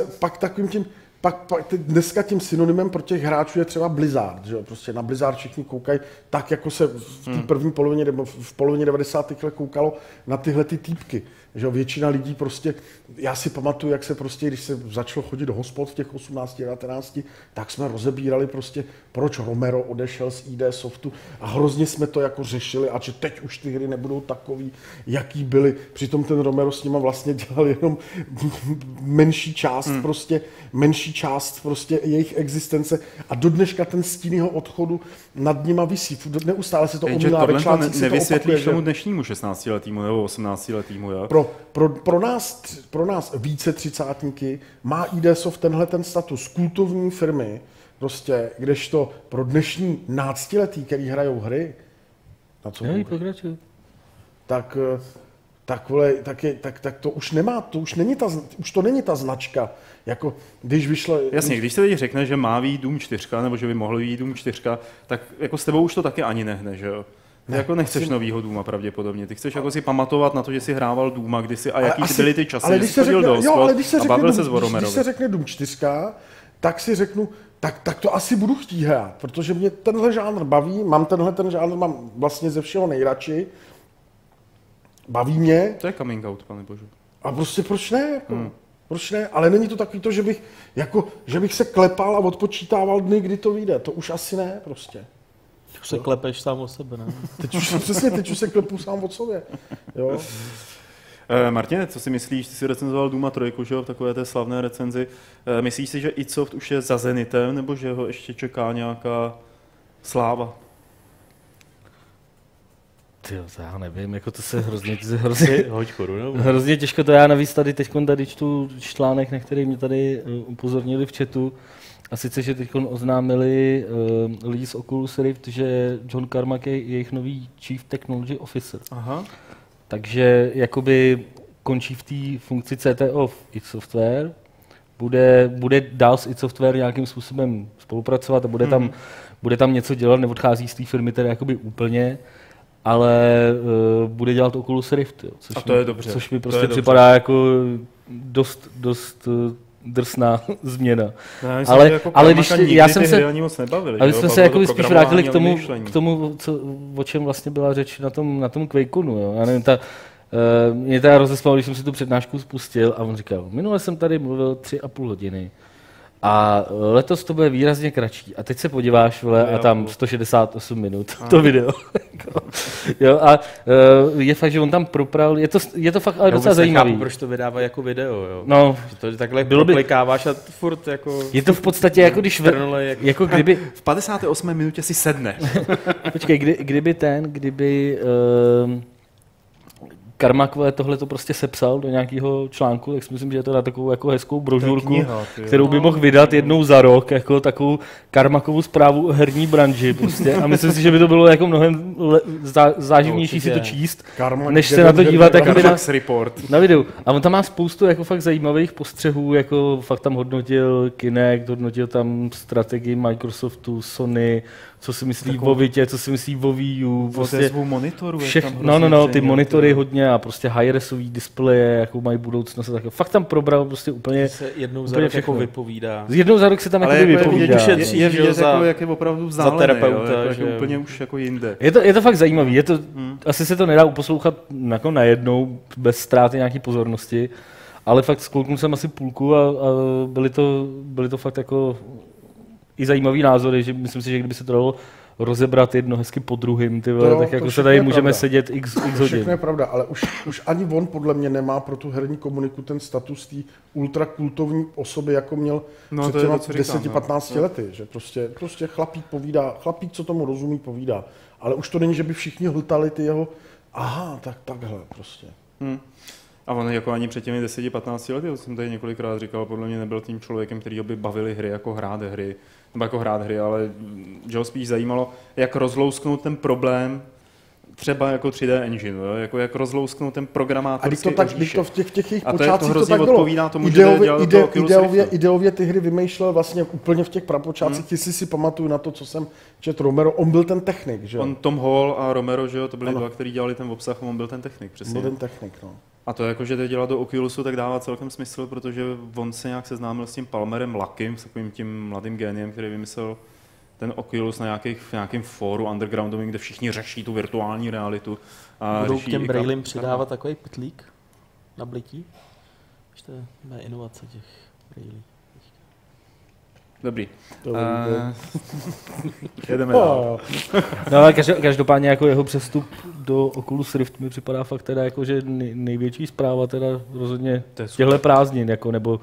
dneska tím synonymem pro těch hráčů je třeba Blizzard, že jo? Prostě na Blizzard všichni koukají tak, jako se v té první polovině, nebo v polovině 90. let koukalo na tyhle ty týpky. Že většina lidí prostě, já si pamatuju, jak se prostě, když se začalo chodit do hospod v těch 18, 19, tak jsme rozebírali prostě, proč Romero odešel z id Softu a hrozně jsme to jako řešili, a že teď už ty hry nebudou takový, jaký byly. Přitom ten Romero s nima vlastně dělal jenom menší část prostě jejich existence a do dneška ten stín jeho odchodu nad nima visí. Neustále se to omílá ve článcích, se to opakuje. Že tomu dnešnímu 16-letýmu nebo 18-letýmu, jo? Pro nás více třicátníky má id Soft tenhle ten status kultovní firmy, prostě, kdežto pro dnešní náctiletý, který hrajou hry, na co pokračuji, tak to už nemá, to už není ta značka, jako když vyšlo... Jasně, když se teď řekne, že má výjít Doom 4, nebo že by mohl výjít Doom 4, tak jako s tebou už to taky ani nehne, že jo? Ne, jako nechceš novýho Dooma pravděpodobně. Ty chceš jako si pamatovat na to, že si hrával Dooma kdysi a jaký byly ty časy, když jsi chodil do hospod a bavil se s Voromerovi. Když se řekne Doom 4, tak si řeknu, tak to asi budu chtít hrát, protože mě tenhle žánr baví, mám vlastně ze všeho nejradši. Baví mě. To je coming out, pane bože. A prostě proč ne? Jako? Proč ne? Ale není to takový to, že bych se klepal a odpočítával dny, kdy to vyjde. To už asi ne prostě. Už se klepeš sám o sebe, ne? Teď už se klepu sám od sobě. Jo. Martine, co si myslíš, ty jsi recenzoval Dooma 3, že jo, v takové té slavné recenzi. Myslíš si, že id Soft už je za zenitem, nebo že ho ještě čeká nějaká sláva? Tyjo, já nevím, jako to se hrozně těžko, to já navíc teď čtu článek, na který mě tady upozornili v chatu. A sice, že teď oznámili lidi z Oculus Rift, že John Carmack je jejich nový Chief Technology Officer. Aha. Takže jakoby končí v té funkci CTO v id Software, bude dál s id Software nějakým způsobem spolupracovat a bude tam něco dělat, neodchází z té firmy tedy jakoby úplně, ale bude dělat Oculus Rift, jo, což mi prostě připadá jako dost drsná změna. Ne, ale když jsme se jako spíš vrátili k tomu, o čem vlastně byla řeč na tom QuakeConu, jo. Já nevím, mě teda rozesmál, když jsem si tu přednášku spustil a on říkal, minule jsem tady mluvil 3,5 hodiny a letos to bude výrazně kratší. A teď se podíváš, vole, a tam 168 minut to video. Jo, a je fakt, že on tam propravil, je to fakt ale docela zajímavý. Proč to vydává jako video, jo? No, že to takhle klikáváš a furt jako... Je to v podstatě jako když... Jako kdyby... V 58. minutě si sedne. Počkej, kdyby Carmack tohle to prostě sepsal do nějakého článku, tak si myslím, že je to na takovou jako hezkou brožurku, kterou by mohl vydat jednou za rok, jako takovou Carmackovu zprávu o herní branži prostě. A myslím si, že by to bylo jako mnohem záživnější si to číst, než se na to dívat jako na videu. A on tam má spoustu jako fakt zajímavých postřehů, jako fakt tam hodnotil Kinect, hodnotil tam strategii Microsoftu, Sony, co si myslí o Vitě, co si myslí o Wii U, prostě monitoru, ty monitory hodně a prostě high-resový displeje, jakou mají budoucnost a tak. Fakt tam probral prostě úplně se jednou za rok jako vypovídá. Jednou za rok se tam jako vypovídá. Je takový, jak je opravdu vzdálený, za terapeuta, že úplně už jako jinde. Je to fakt zajímavý, asi se to nedá uposlouchat jako najednou bez ztráty nějaký pozornosti, ale fakt sklouknul jsem asi půlku a byly to fakt jako i zajímavý názory, že myslím si, že kdyby se to dalo rozebrat jedno hezky po druhým, tak jako se tady můžeme sedět x hodin. Všechno je pravda, ale už ani on podle mě nemá pro tu herní komuniku ten status té ultrakultovní osoby, jako měl před těma 10-15 lety, že prostě chlapík povídá, chlapík, co tomu rozumí, povídá. Ale už to není, že by všichni hltali ty jeho, takhle prostě. A on jako ani před těmi 10-15 lety, to jsem tady několikrát říkal, podle mě nebyl tím člověkem, který by bavili hry, jako hrát hry, ale že ho spíš zajímalo, jak rozlousknout ten problém, třeba jako 3D engine, jo? Jako jak rozlousknout ten programátorský oříšek. A v těch jejich počátcích to tak bylo. Odpovídá tomu, ideově ty hry vymýšlel vlastně úplně v těch prapočátcích. Ty si pamatuju na to, co jsem četl Romero. On byl ten technik, že? On Tom Hall a Romero, že jo? To byli dva, kteří dělali ten obsah, on byl ten technik, přesně. Byl ten technik, no. A to jako, že teď dělá do Oculusu, tak dává celkem smysl, protože on se nějak seznámil s tím Palmerem Luckem, s takovým tím mladým géniem, který vymyslel ten Oculus v nějakém fóru undergroundovém, kde všichni řeší tu virtuální realitu. Budou k těm brýlím přidávat takový pytlík na blití? Víš, to je inovace těch brýlí. Dobrý. Jedeme dál. No ale každopádně jako jeho přestup do Oculus Rift mi připadá fakt teda jako, že největší zpráva teda rozhodně těchto prázdnin, jako, nebo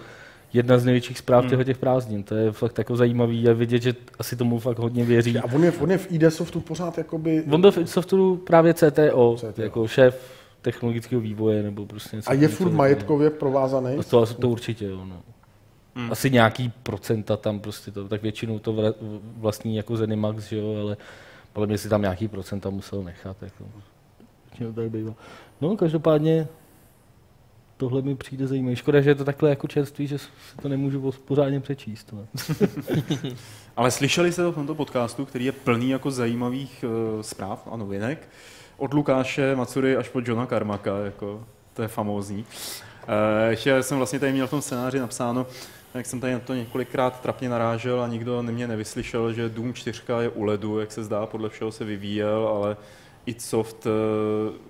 jedna z největších zpráv těch prázdnin. To je fakt jako zajímavý a vidět, že asi tomu fakt hodně věří. A on je v id Softu pořád jakoby... On byl v id Softu právě CTO. Jako šéf technologického vývoje nebo prostě něco. A je furt majetkově provázaný? To určitě, jo. No. Asi nějaký procenta tam prostě to, tak většinou to vlastní jako Zenimax, že jo, ale podle mě si tam nějaký procenta musel nechat, jako. No, každopádně tohle mi přijde zajímavé. Škoda, že je to takhle jako čerství, že si to nemůžu pořádně přečíst. Ale slyšeli jste to v tomto podcastu, který je plný jako zajímavých zpráv a novinek, od Lukáše Macury až po Johna Carmacka, jako to je famózní. Ještě jsem vlastně tady měl v tom scénáři napsáno, jak jsem tady na to několikrát trapně narážel a nikdo mě nevyslyšel, že Doom 4 je u ledu, jak se zdá, podle všeho se vyvíjel, ale id Soft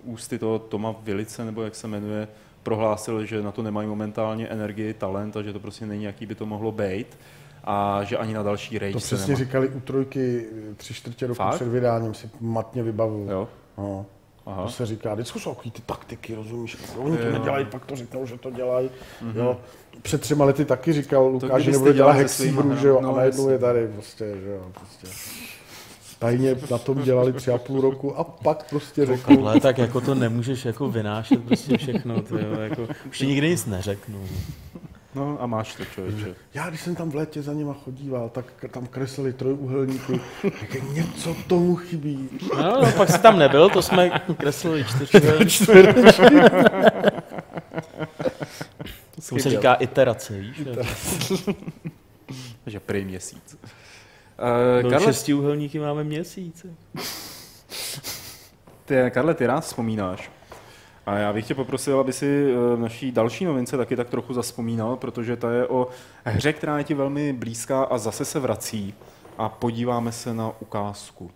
ústy toho Toma Vilice, nebo jak se jmenuje, prohlásil, že na to nemají momentálně energii, talent a že to prostě není, jaký by to mohlo být a že ani na další rage se nemá. To přesně říkali u trojky 3/4 roku před vydáním, si matně vybavuju. Jo? No. Aha. To se říká, vždycky jsou ty taktiky, rozumíš? Oni to nedělají, pak to řeknou, že to dělají. Jo. Před 3 lety taky říkal Lukáš, že nebude dělat Hexy, že jo, a najednou je tady prostě, že jo, prostě. Tajně na tom dělali 3,5 roku a pak prostě řeknou. Ale tak jako to nemůžeš jako vynášet prostě všechno, ty jo, jako už nikdy nic neřeknu. No a máš to, člověče. Já, když jsem tam v létě za nima chodíval, tak tam kreslili trojúhelníky, tak něco tomu chybí. No, pak jsi tam nebyl, to jsme kreslili 4. To se říká iterace, víš? Takže prý měsíc. No, 6úhelníky máme měsíce. Karle, ty rád vzpomínáš. A já bych tě poprosil, aby si v naší další novince taky tak trochu zazpomínal, protože ta je o hře, která je ti velmi blízká a zase se vrací. A podíváme se na ukázku.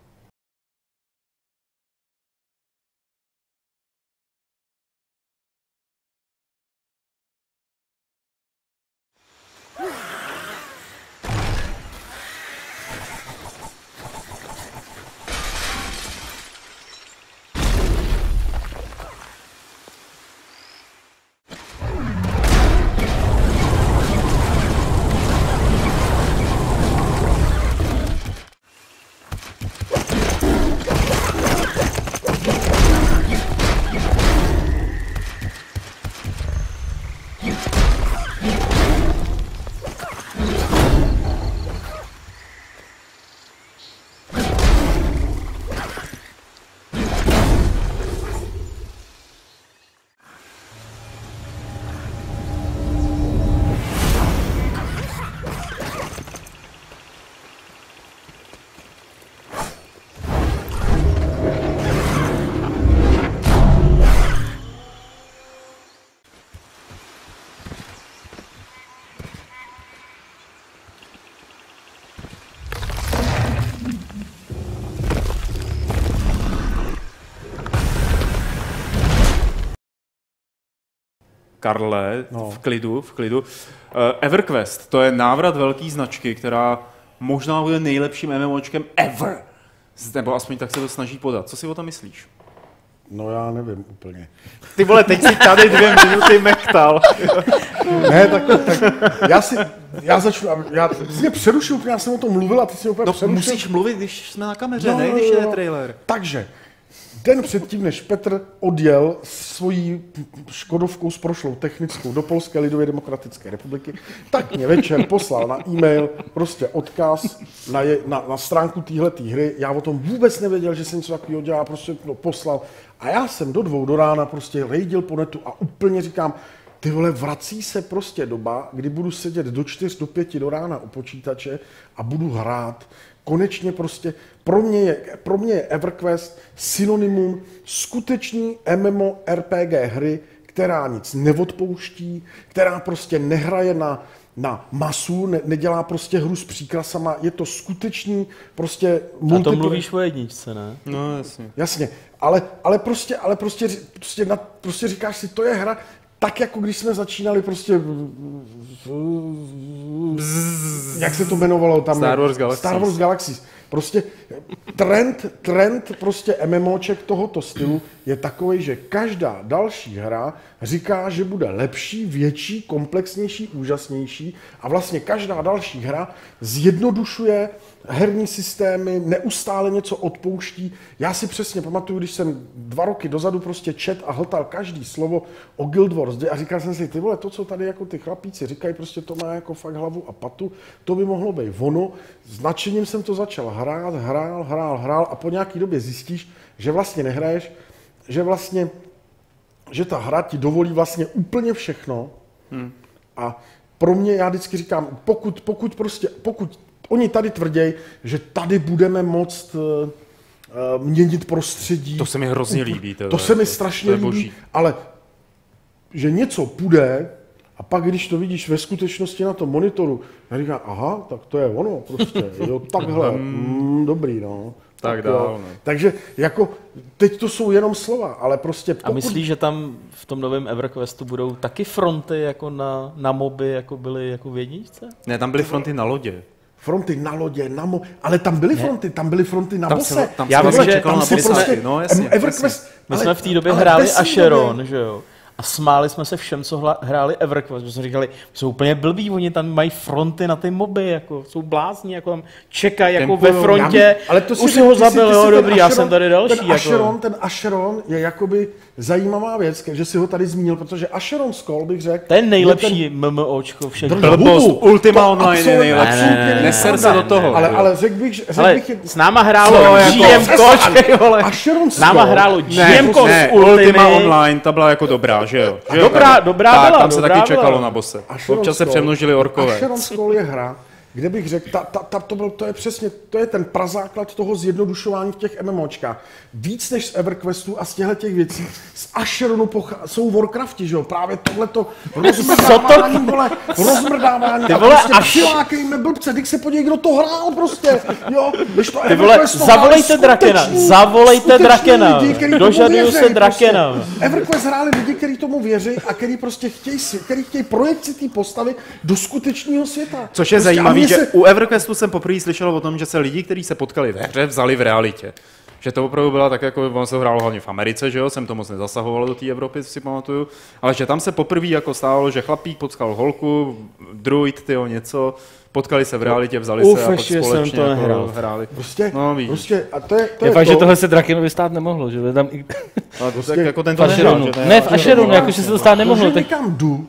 Karle, v klidu. Everquest, to je návrat velké značky, která možná bude nejlepším MMOčkem ever. Nebo aspoň tak se to snaží podat. Co si o tom myslíš? No já nevím úplně. Ty vole, teď si tady 2 minuty mechtal. Ne, tak já přerušil, já jsem o tom mluvil a ty si úplně přerušil. No musíš mluvit, když jsme na kameře, ne, když je trailer. Takže, den předtím, než Petr odjel svojí škodovkou s prošlou technickou do Polské lidově demokratické republiky, tak mě večer poslal na e-mail prostě odkaz na stránku téhletý hry. Já o tom vůbec nevěděl, že se něco takového dělá, prostě to poslal. A já jsem do 2 do rána prostě rejdil po netu a úplně říkám, ty vole, vrací se prostě doba, kdy budu sedět do 4, do 5 do rána u počítače a budu hrát. Konečně prostě, pro mě je EverQuest synonymum skutečný MMORPG hry, která nic neodpouští, která prostě nehraje na masu, nedělá prostě hru s příkrasama, je to skutečný prostě... A to mluvíš o jedničce, ne? No, jasně. Jasně, ale prostě říkáš si, to je hra... Tak jako když jsme začínali prostě... Jak se to jmenovalo tam? Star Wars Galaxies. Prostě trend prostě MMOček tohoto stylu je takový, že každá další hra říká, že bude lepší, větší, komplexnější, úžasnější a vlastně každá další hra zjednodušuje herní systémy, neustále něco odpouští. Já si přesně pamatuju, když jsem 2 roky dozadu prostě čet a hltal každý slovo o Guild Wars a říkal jsem si, ty vole, to, co tady jako ty chlapíci říkají, prostě to má jako fakt hlavu a patu, to by mohlo být ono. S nadšením jsem to začal hrál a po nějaký době zjistíš, že vlastně nehraješ, že ta hra ti dovolí vlastně úplně všechno. A pro mě, já vždycky říkám, pokud oni tady tvrdějí, že tady budeme moct měnit prostředí. To se mi hrozně líbí. To se mi strašně líbí, ale že něco půjde a pak, když to vidíš ve skutečnosti na tom monitoru, já říkám, aha, tak to je ono prostě, jo, takhle, dobrý, no. Tak dál, ne. Takže jako, teď to jsou jenom slova, ale prostě... Pokud... A myslíš, že tam v tom novém EverQuestu budou taky fronty jako na moby, jako byly jako v jedničce? Ne, tam byly fronty na lodě. Fronty na lodě, na mob, ale tam byly fronty na bose. Já vím, že tam se prostě... No, jasně, EverQuest, my jsme v té době hráli Asheron, že jo? A smáli jsme se všem, co hráli EverQuest, protože jsme říkali, jsou úplně blbí, oni tam mají fronty na ty moby, jako, jsou blázni, jako tam čekají jako ve frontě, ale to si už ho zabil, jo, dobrý, já jsem tady další. Ten Asheron je jakoby zajímavá věc, že si ho tady zmínil, protože Asheron's Call bych řekl... To je nejlepší MMOčko všech. Ultima Online je nejlepší. Neser se do toho. Ale řekl bych, s náma hrálo GM-ko, s náma hrálo GM-ko z Ultima Online, ta byla jako dobrá. Dobrá byla, tam se taky čekalo na bose. Občas se přemnožili orkové. Asheron's Call je hra, kde bych řekl, to je ten prazáklad toho zjednodušování v těch MMOčkách. Víc než z EverQuestu a z těch věcí, z Asheronu jsou Warcrafti, že jo? Právě tohleto rozmrdávání, ty vole, prostě přilákejme blbce, když se podívej, kdo to hrál prostě, jo? To ty vole, zavolejte Drakena, dožaduju se Drakena. Prostě. EverQuest hráli lidi, kteří tomu věří a kteří prostě chtějí projekci té postavy do skutečného světa. Což je prostě zajímavé. Že u EverQuestu jsem poprvé slyšel o tom, že se lidi, kteří se potkali ve hře, vzali v realitě. Že to opravdu byla tak, jako on se hrálo hlavně v Americe, že jo, jsem to moc nezasahoval do té Evropy, si pamatuju, ale že tam se poprvé jako stávalo, že chlapík potkal holku, druid, tyjo, něco, potkali se v realitě, vzali se a pak společně to jako hráli. Prostě, no, prostě, a to je fakt, že tohle se Drakenovi stát nemohlo, že tam i... Ale prostě, tak jako tento nehrál, že ne, v Asheronu, jako že se to stát nemohlo.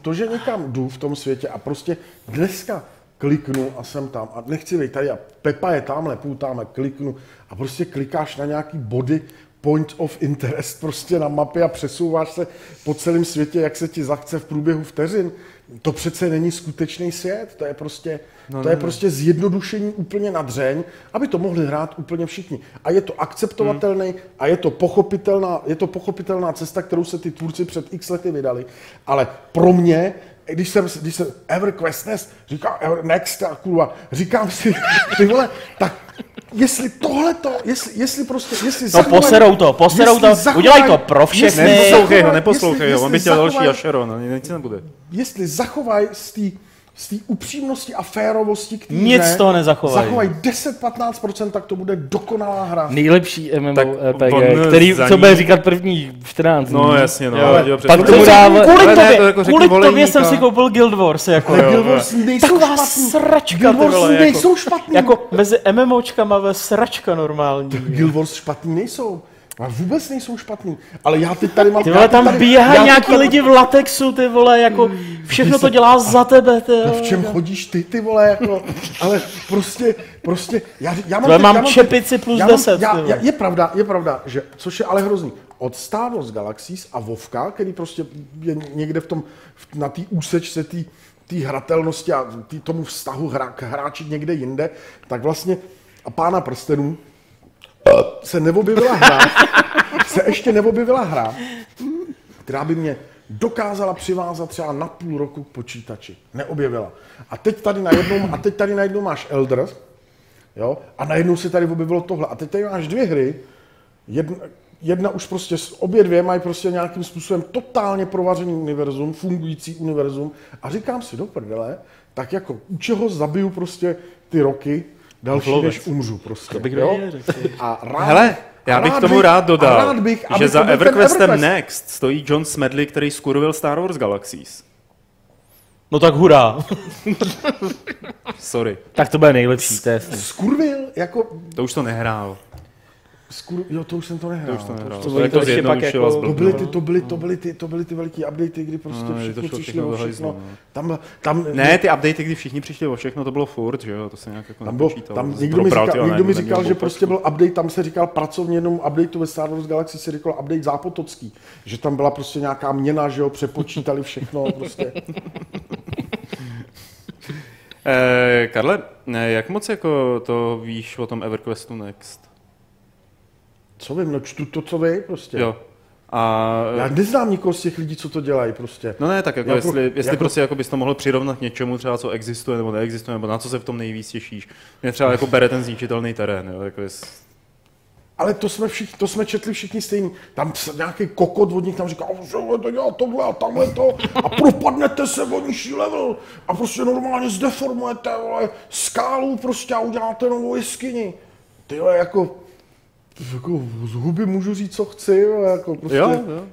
To, že někam jdu v tom světě a prostě dneska kliknu a jsem tam a nechci být tady a Pepa je tamhle, půl tamhle, kliknu a prostě klikáš na nějaký body, point of interest prostě na mapě a přesouváš se po celém světě, jak se ti zachce v průběhu vteřin. To přece není skutečný svět, to je prostě zjednodušení úplně na dřeň, aby to mohli hrát úplně všichni. A je to akceptovatelný a je to pochopitelná cesta, kterou se ty tvůrci před x lety vydali. Ale pro mě, když jsem EverQuest Next, říkám si, ty vole, tak Jestli tohleto, jestli poserou to, udělaj to pro všechny. Neposlouchej ho, on by chtěl další Asheron, nic nebude. Jestli zachovaj z té upřímnosti a férovosti, které nic toho nezachovají. Zachovají 10-15%, tak to bude dokonalá hra. Nejlepší MMORPG, který co bude říkat první 14 dní. No jasně, no. Kvůli tobě jsem si koupil Guild Wars. Jako. Guild Wars nejsou špatný. Guild Wars nejsou špatný. Jako mezi MMOčkama ve sračka normální. Guild Wars špatný nejsou. A vůbec nejsou špatný, ale já teď tady mám... Ty vole, tam běhají nějaký lidi v latexu, ty vole, jako všechno to dělá za tebe, ty vole. V čem chodíš ty vole, jako, ale prostě, já mám čepici plus 10, Je pravda, že, což je ale hrozný, od Star Wars Galaxies a Vovka, který prostě je někde v tom, na té úsečce té hratelnosti a tomu vztahu k hráči někde jinde, tak vlastně a Pána prstenů, se ještě neobjevila hra, která by mě dokázala přivázat třeba na půl roku k počítači. Neobjevila. A teď tady najednou máš Elder, jo? A najednou se tady objevilo tohle. A teď tady máš dvě hry, jedna už prostě, obě dvě mají prostě nějakým způsobem totálně provařený univerzum, fungující univerzum. A říkám si, do prdele, tak jako u čeho zabiju prostě ty roky, další, než umřu prostě. Já bych rád dodal, že za Everquestem Next stojí John Smedley, který skurvil Star Wars Galaxies. No tak hurá. Sorry. Tak to bude nejlepší test. Skurvil? Jako... To už to nehrál. Jo, to už jsem to nehrál. To byly ty velký updaty, kdy prostě všichni přišli o všechno. Ne, ty updaty, kdy všichni přišli o všechno, to bylo furt, že jo, to se nějak jako nepočítalo. Někdo mi říkal, že prostě byl update, tam se říkal pracovně jednomu updateu ve Star Wars Galaxy se říkal update zápotocký, že tam byla prostě nějaká měna, že jo, přepočítali všechno prostě. Karle, jak moc jako to víš o tom Everquestu Next? Co vím, no čtu to, co vy, prostě. Jo. A... Já neznám nikoho z těch lidí, co to dělají, prostě. No ne, tak jako jestli prostě jako bys to mohl přirovnat k něčemu, třeba co existuje nebo neexistuje, nebo na co se v tom nejvíc těšíš. Mě třeba jako bere ten zničitelný terén, jo, jako jest... Ale to jsme četli všichni stejný. Tam nějaký kokot od nich tam říká, to dělá tohle a tamhle to a propadnete se o nižší level a prostě normálně zdeformujete, vole, skálu prostě a uděláte novou jeskyni. Tyhle, jako z huby můžu říct, co chci, jako prostě,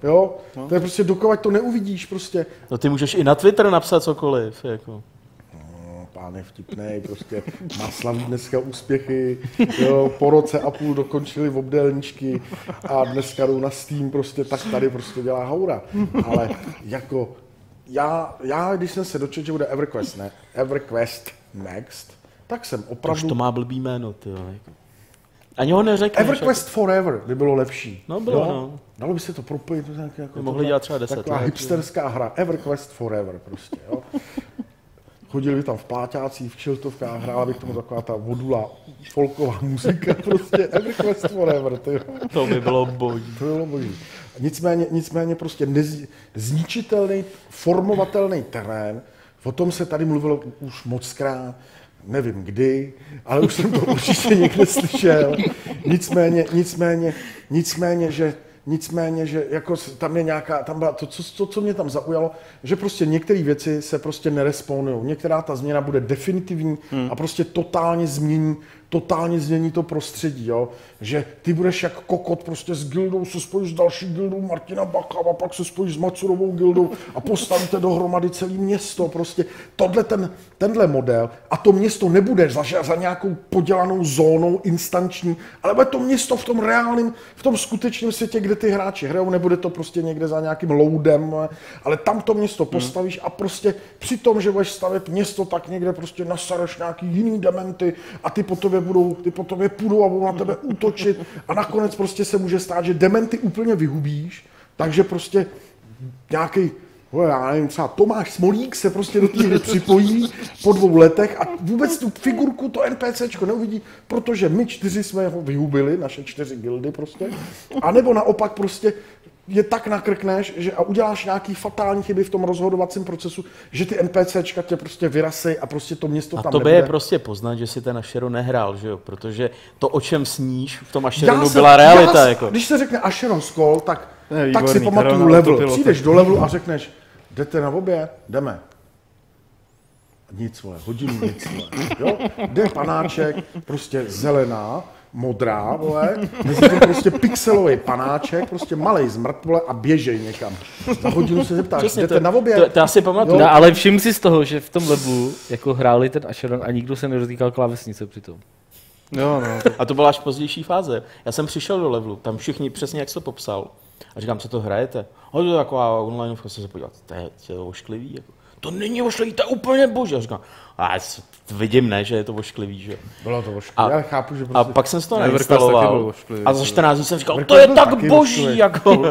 jo. To je prostě dokovať to neuvidíš prostě. No ty můžeš i na Twitter napsat cokoliv, jako. No, pán je vtipnej, prostě má slaví dneska úspěchy, jo, po roce a půl dokončili obdélničky a dneska jdou na Steam prostě, tak tady prostě dělá haura, ale jako já když jsem se dočetl, že bude Everquest Next, tak jsem opravdu... Tož to má blbý jméno, ty jo, jako. Ani ho neřekneš. Everquest jako... Forever by bylo lepší. No bylo, no. Dalo by se to propojit. Jako mohli dělat třeba 10 let. Taková hipsterská hra. Everquest Forever prostě, jo. Chodili by tam v pláťácích, v čiltovkách, hrála by k tomu taková ta vodulá folková muzika prostě. Everquest Forever, tyjo. To by bylo boží. To by bylo boží. Nicméně prostě zničitelný, formovatelný terén. O tom se tady mluvilo už mockrát. Nevím kdy, ale už jsem to určitě někde slyšel. Nicméně, že jako tam je nějaká, tam byla to, co mě tam zaujalo, že prostě některé věci se prostě nerespawnují. Některá ta změna bude definitivní a prostě totálně změní to prostředí, jo. Že ty budeš jak kokot, prostě s gildou se spojíš s další gildou Martina Bacha a pak se spojíš s Macurovou gildou a postavíte dohromady celé město, prostě tenhle model a to město nebude za nějakou podělanou zónou instanční, ale bude to město v tom reálném, v tom skutečném světě, kde ty hráči hrajou, nebude to prostě někde za nějakým loadem, ale tam to město postavíš a prostě při tom, že budeš stavět město, tak někde prostě nasereš nějaký jiný dementy a ty po tobě půjdou a budou na tebe útočit a nakonec prostě se může stát, že dementy úplně vyhubíš, takže prostě nějaký, já nevím, třeba Tomáš Smolík se prostě do té hry připojí po 2 letech a vůbec tu figurku, to NPCčko neuvidí, protože my 4 jsme ho vyhubili, naše 4 gildy prostě, anebo naopak prostě je tak nakrkneš, že a uděláš nějaký fatální chyby v tom rozhodovacím procesu, že ty NPCčka tě prostě vyrasej a prostě to město tam nebude. A to je prostě poznat, že si ten Asheron nehrál, že jo? Protože to, o čem sníš, v tom Asheronu byla realita. Jako. Když se řekne Asheron's Call, tak si pamatuju level. Přijdeš do levelu a řekneš, jdete na oběd, jdeme. Nic, vole, hodinu nic, vole, jo? Jde panáček, prostě zelená, modrá, vole, mezi tím prostě pixelový panáček, prostě malej zmrt, vole, a běžej někam. Za hodinu se zeptáš, přesně, jdete na oběd? To já si pamatuju. No, ale všim si z toho, že v tom lebu jako hráli ten Asheron a nikdo se nedotýkal klávesnice přitom. Jo, no. A to byla až pozdější fáze. Já jsem přišel do levelu, tam všichni přesně jak jsi to popsal. A říkám, co to hrajete? A to je taková online, se podívat, to je ošklivý, jako. To není ošklivý, to je úplně bože. A říkám, já vidím, ne, že je to ošklivý, že? Bylo to ošklivý, já chápu, že prostě... A pak jsem si to nainstaloval a za 14 dní jsem říkal, to je tak boží, jako.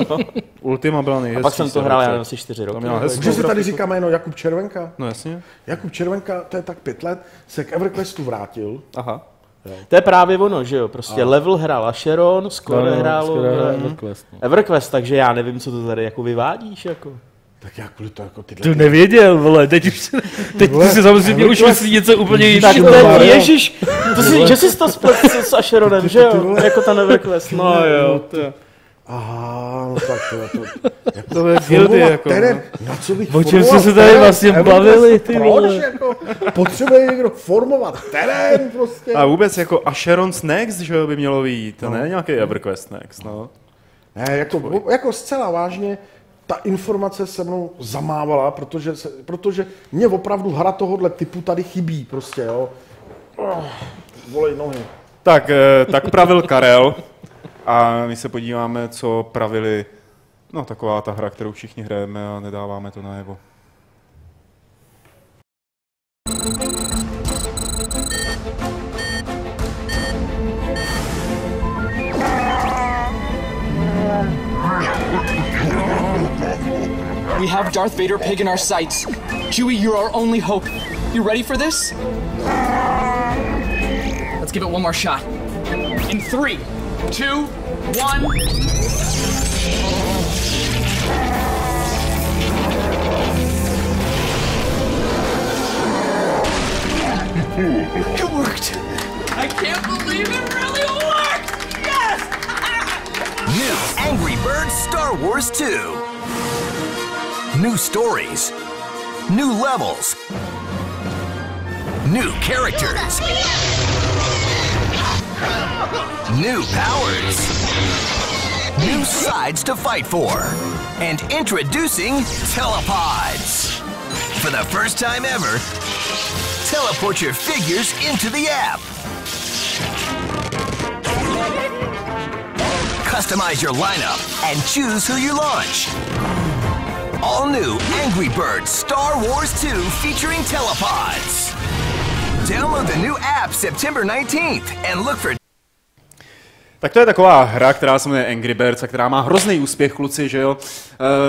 Ultima byla nejhezčí. A pak jsem to hrál, já nevím, asi 4 roky. Že si tady říká jméno Jakub Červenka? No jasně. Jakub Červenka, to je tak 5 let, se k Everquestu vrátil. Aha. To je právě ono, že jo, prostě level hrál Asheron, skoro hrálo Everquest, takže já nevím, co to tady jako vyvádíš, jako. Tak já kvůli to jako tyhle... To nevěděl, vole, teď vole, ty si samozřejmě už myslí něco úplně jiného. Tak ježiš, že jsi to spletl s Asheronem, že jo? Jako ta Everquest, no jo. Aha, no tak to je guildy, jako. Na co bych formoval? O čem jste se tady vlastně bavili, ty vole? Proč, jako? Potřebuje někdo formovat terén, prostě. A vůbec jako Asheron's Next, že by mělo vyjít, ne nějaký Everquest Next, no. Ne, jako zcela vážně, ta informace se mnou zamávala, protože mě opravdu hra tohohle typu tady chybí prostě, jo. Volej nohy. Tak pravil Karel a my se podíváme, co pravili, no taková ta hra, kterou všichni hrajeme a nedáváme to najevo. We have Darth Vader Pig in our sights. Chewie, you're our only hope. You ready for this? Let's give it one more shot. In 3, 2, 1... It worked! I can't believe it really worked! Yes! New Angry Birds Star Wars 2. New stories, new levels, new characters, new powers, new sides to fight for, and introducing Telepods. For the first time ever, teleport your figures into the app. Customize your lineup and choose who you launch. All new Angry Birds Star Wars 2 featuring Telepods. Download the new app September 19th and look for... Tak to je taková hra, která se jmenuje Angry Birds a která má hrozný úspěch, kluci, že jo?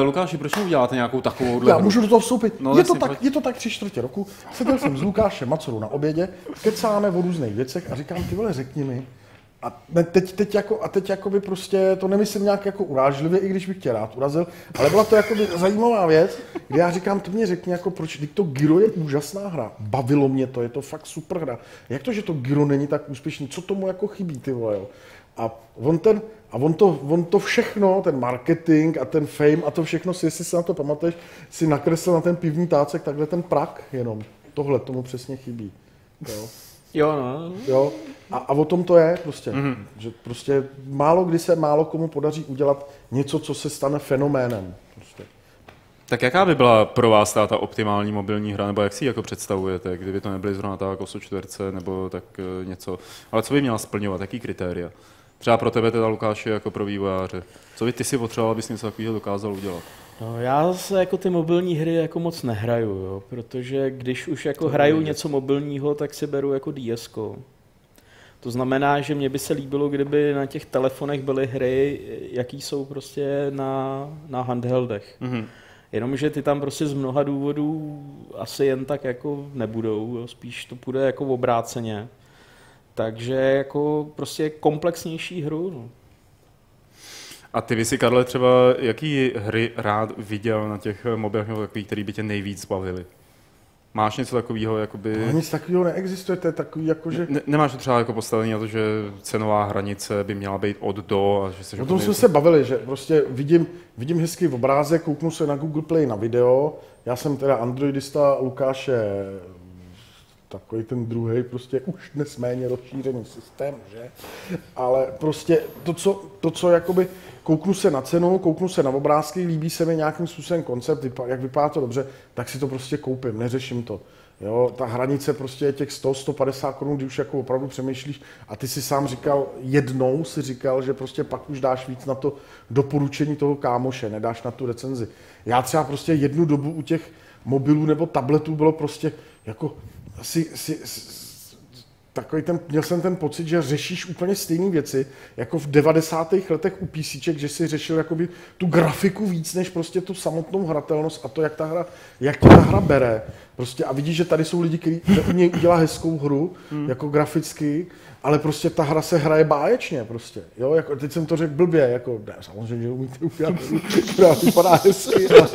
Lukáši, proč uděláte nějakou takovouhle? Já můžu do toho vstoupit. No, je to tak 3/4 roku. Seděl jsem s Lukášem Macurou na obědě, kecáme o různých věcech a říkám, ty vole, řekni mi. A teď jako by prostě, to nemyslím nějak jako urážlivě, i když bych tě rád urazil, ale byla to jako by zajímavá věc, kdy já říkám, ty mě řekni, jako proč, když to Gyro je úžasná hra, bavilo mě to, je to fakt super hra, jak to, že to Gyro není tak úspěšný, co tomu jako chybí, ty vole, jo? A on to všechno, ten marketing a ten fame a to všechno, jestli si na to pamatuješ, si nakreslil na ten pivní tácek takhle ten prak jenom, tohle tomu přesně chybí, jo. Jo, no. Jo. A o tom to je prostě, že prostě málo kdy se málo komu podaří udělat něco, co se stane fenoménem. Prostě. Tak jaká by byla pro vás ta optimální mobilní hra, nebo jak si ji jako představujete, kdyby to nebyly zrovna ta kosu čtverce, nebo tak něco, ale co by měla splňovat, jaký kritéria? Třeba pro tebe teda, Lukáši, jako pro vývojáře, co by ty si potřeboval, abys něco takového dokázal udělat? No, já se jako ty mobilní hry jako moc nehraju, jo, protože když už jako hraju něco mobilního, tak si beru jako DSko. To znamená, že mě by se líbilo, kdyby na těch telefonech byly hry, jaký jsou prostě na handheldech. Mm-hmm. Jenomže ty tam prostě z mnoha důvodů asi jen tak jako nebudou, jo, spíš to půjde jako obráceně. Takže jako prostě komplexnější hru, no. A ty jsi, Karle, třeba jaký hry rád viděl na těch mobilních, které by tě nejvíc bavily? Máš něco takového? Jakoby... No, nic takového neexistuje, to je takový jako, že... Ne, nemáš to třeba jako postavení na to, že cenová hranice by měla být od do a že se... O tom jsme se bavili, že prostě vidím hezký obrázek, kouknu se na Google Play na video, já jsem teda androidista, Lukáš je takový ten druhý, prostě už dnes méně rozšířený systém, že? Ale prostě to, co jakoby... Kouknu se na cenu, kouknu se na obrázky, líbí se mi nějakým způsobem koncept, jak vypadá to dobře, tak si to prostě koupím, neřeším to. Jo, ta hranice prostě je těch 100-150 korun, kdy už jako opravdu přemýšlíš a ty si sám říkal, že prostě pak už dáš víc na to doporučení toho kámoše, nedáš na tu recenzi. Já třeba prostě jednu dobu u těch mobilů nebo tabletů bylo prostě jako měl jsem ten pocit, že řešíš úplně stejné věci, jako v 90. letech u PCček, že si řešil jakoby tu grafiku víc, než prostě tu samotnou hratelnost a to, jak tě ta hra bere. Prostě a vidíš, že tady jsou lidi, kteří umějí udělat hezkou hru, jako graficky, ale prostě ta hra se hraje báječně prostě. Jo, jako, teď jsem to řekl blbě, jako, ne, samozřejmě, že umíte udělat hru, která vypadá hezky, ale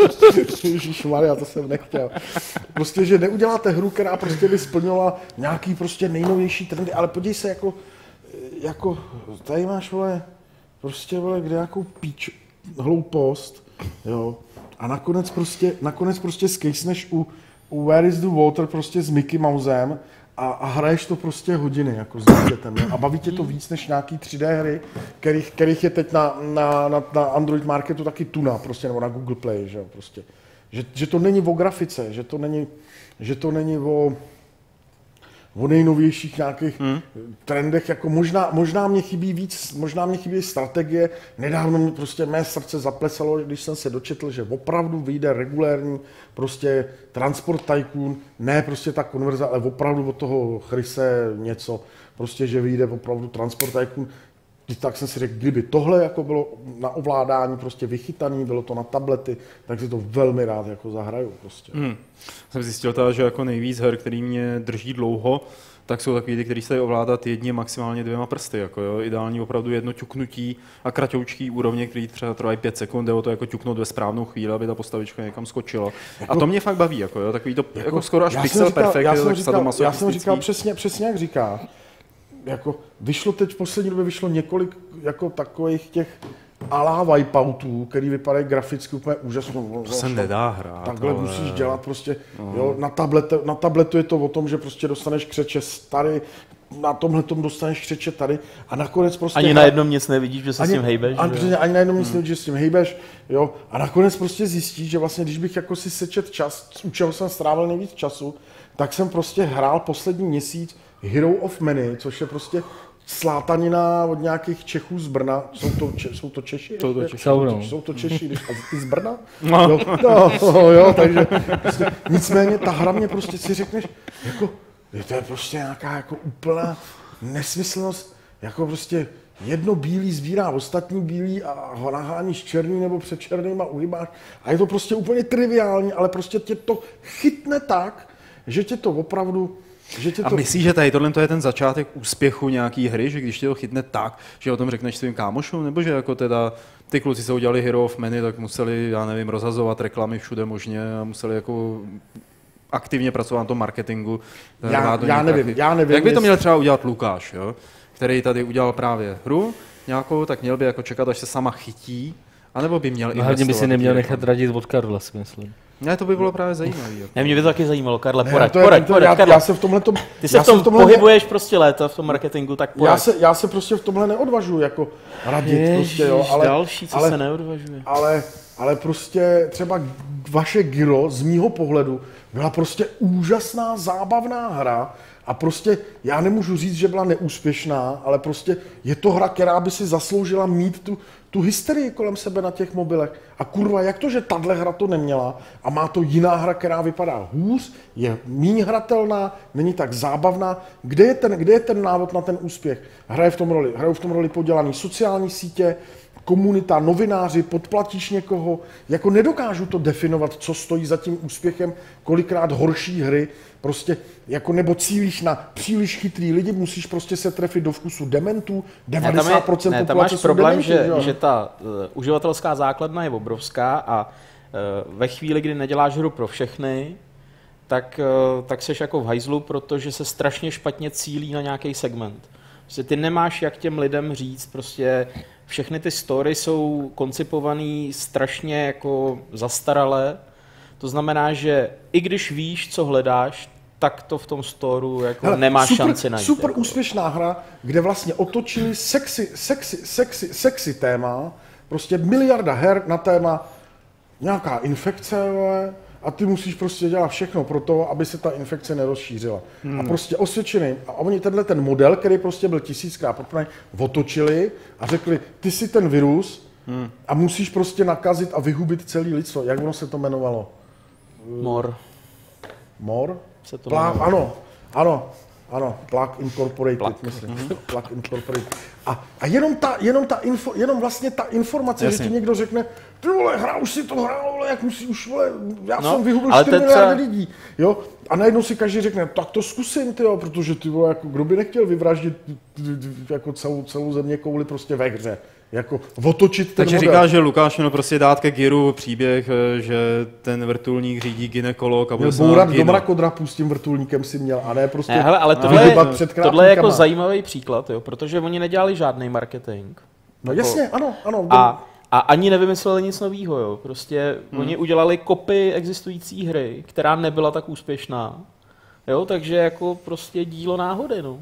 ježišmarja, to jsem nechtěl. Prostě, že neuděláte hru, která prostě by splnila nějaký prostě nejnovější trendy, ale podívej se, jako tady máš, vole, prostě, vole, kde nějakou píč, hloupost, jo, a nakonec prostě skejsneš u Where is the Water prostě s Mickey Mousem a hraješ to prostě hodiny jako s dítětem a baví tě to víc než nějaký 3D hry, kterých je teď na Android Marketu taky tuna prostě, nebo na Google Play, že jo, prostě. Že to není o grafice, že to není o nejnovějších nějakých trendech, jako možná mě chybí strategie. Nedávno mi prostě mé srdce zaplesalo, když jsem se dočetl, že opravdu vyjde regulérní prostě Transport Tycoon, ne prostě ta konverze, ale opravdu od toho Chryse něco, prostě, že vyjde opravdu Transport Tycoon. Tak jsem si řekl, kdyby tohle jako bylo na ovládání prostě vychytaný, bylo to na tablety, tak si to velmi rád jako zahraju prostě. Jsem zjistil teda, že jako nejvíc her, který mě drží dlouho, tak jsou takový ty, který se dají ovládat jedně, maximálně dvěma prsty. Jako jo. Ideální opravdu jedno ťuknutí a kratoučký úrovně, který třeba trvají 5 sekund, jde o to jako ťuknout ve správnou chvíli, aby ta postavička někam skočila. Jako, a to mě fakt baví, jako jo. Takový to jako skoro až pixel perfekt. Já jsem říkal přesně jak říká. Jako vyšlo teď v poslední době několik jako takových těch alá wipeoutů, který vypadají graficky úplně úžasně. To se nedá hrát. Takhle ale... musíš dělat prostě, jo, na tabletu je to o tom, že prostě dostaneš křeče tady, na tomhletom dostaneš křeče tady a nakonec prostě... Ani na jednom nic nevidíš, že se s tím hejbeš. Ani na jednom nic nevidíš, že s tím hejbeš, jo, a nakonec prostě zjistíš, že vlastně, když bych jako si sečet čas, u čeho jsem strávil nejvíc času, tak jsem prostě hrál poslední měsíc Hero of Many, což je prostě slátanina od nějakých Čechů z Brna. Jsou to Češi? Jsou to Češi, když a z Brna? Jo, takže prostě, nicméně ta hra mě prostě si řekneš, jako, to je prostě nějaká jako úplná nesmyslnost, jako prostě jedno bílý sbírá ostatní bílý a ho naháníš černý nebo před černým a uhybáš. A je to prostě úplně triviální, ale prostě tě to chytne tak, že tě to opravdu... A myslíš, že tady tohle je ten začátek úspěchu nějaký hry, že když tě to chytne tak, že o tom řekneš svým kámošům, nebo že jako teda ty kluci se udělali Hero of Many, tak museli, já nevím, rozhazovat reklamy všude možně a museli jako aktivně pracovat na tom marketingu. Já nevím. Jak by to měl třeba udělat Lukáš, jo? Který tady udělal právě hru nějakou, tak měl by jako čekat, až se sama chytí, anebo by měl investovat. Hlavně by si neměl nechat radit od Karla, si myslím. Ne, to by bylo právě zajímavé. Jako. Ne, mě by to taky zajímalo, Karle, poraď. Karle. Ty se v tom pohybuješ prostě léta v tom marketingu, tak poraď. Já se prostě v tomhle neodvažuji, jako radit. Se neodvažuje. Ale prostě třeba vaše Gyro, z mýho pohledu, byla prostě úžasná, zábavná hra a prostě já nemůžu říct, že byla neúspěšná, ale prostě je to hra, která by si zasloužila mít tu hysterii kolem sebe na těch mobilech. A kurva, jak to, že tahle hra to neměla a má to jiná hra, která vypadá hůř, je méně hratelná, není tak zábavná. Kde je ten návod na ten úspěch? Hrajou v tom roli podělaný sociální sítě, komunita, novináři, podplatíš někoho. Jako nedokážu to definovat, co stojí za tím úspěchem, kolikrát horší hry Prostě jako nebo cílíš na příliš chytrý lidi, musíš prostě se trefit do vkusu dementů, 90% ne, tam máš problém, že ta uživatelská základna je obrovská a ve chvíli, kdy neděláš hru pro všechny, tak seš jako v hajzlu, protože se strašně špatně cílí na nějaký segment. Prostě ty nemáš jak těm lidem říct, prostě všechny ty story jsou koncipované strašně jako zastaralé. To znamená, že i když víš, co hledáš, tak to v tom storu jako nemáš šanci najít. Super jako úspěšná hra, kde vlastně otočili sexy téma, prostě miliarda her na téma nějaká infekce, a ty musíš prostě dělat všechno pro to, aby se ta infekce nerozšířila. A prostě osvědčený. A oni tenhle ten model, který prostě byl tisíckrát popřený, otočili a řekli, ty jsi ten virus a musíš prostě nakazit a vyhubit celý lidstvo. Jak ono se to jmenovalo? Mor. Mor? Se to jmenovalo. Ano, Plug Incorporated, myslím. Plug Incorporated. A jenom vlastně ta informace, jasně, že ti někdo řekne, ty vole, hra, už si to hrál, jak musí, už vole, já jsem vyhubil 4 miliardy lidí, jo? A najednou si každý řekne, tak to zkusím, tyjo, protože ty vole, jako, kdo by nechtěl vyvraždit jako celou země kouli prostě ve hře, jako otočit ten model. Takže říkáš, že Lukáš no prostě dát ke Gyru příběh, že ten vrtulník řídí gynekolog a bourat do mrakodrapů s tím vrtulníkem si měl, a ne prostě. Ne, hele, ale tohle je jako zajímavý příklad, jo, protože oni nedělali žádný marketing. No jako, jasně, ano. A ani nevymysleli nic novýho, jo. Prostě oni udělali kopy existující hry, která nebyla tak úspěšná. Jo, takže jako prostě dílo náhody, no.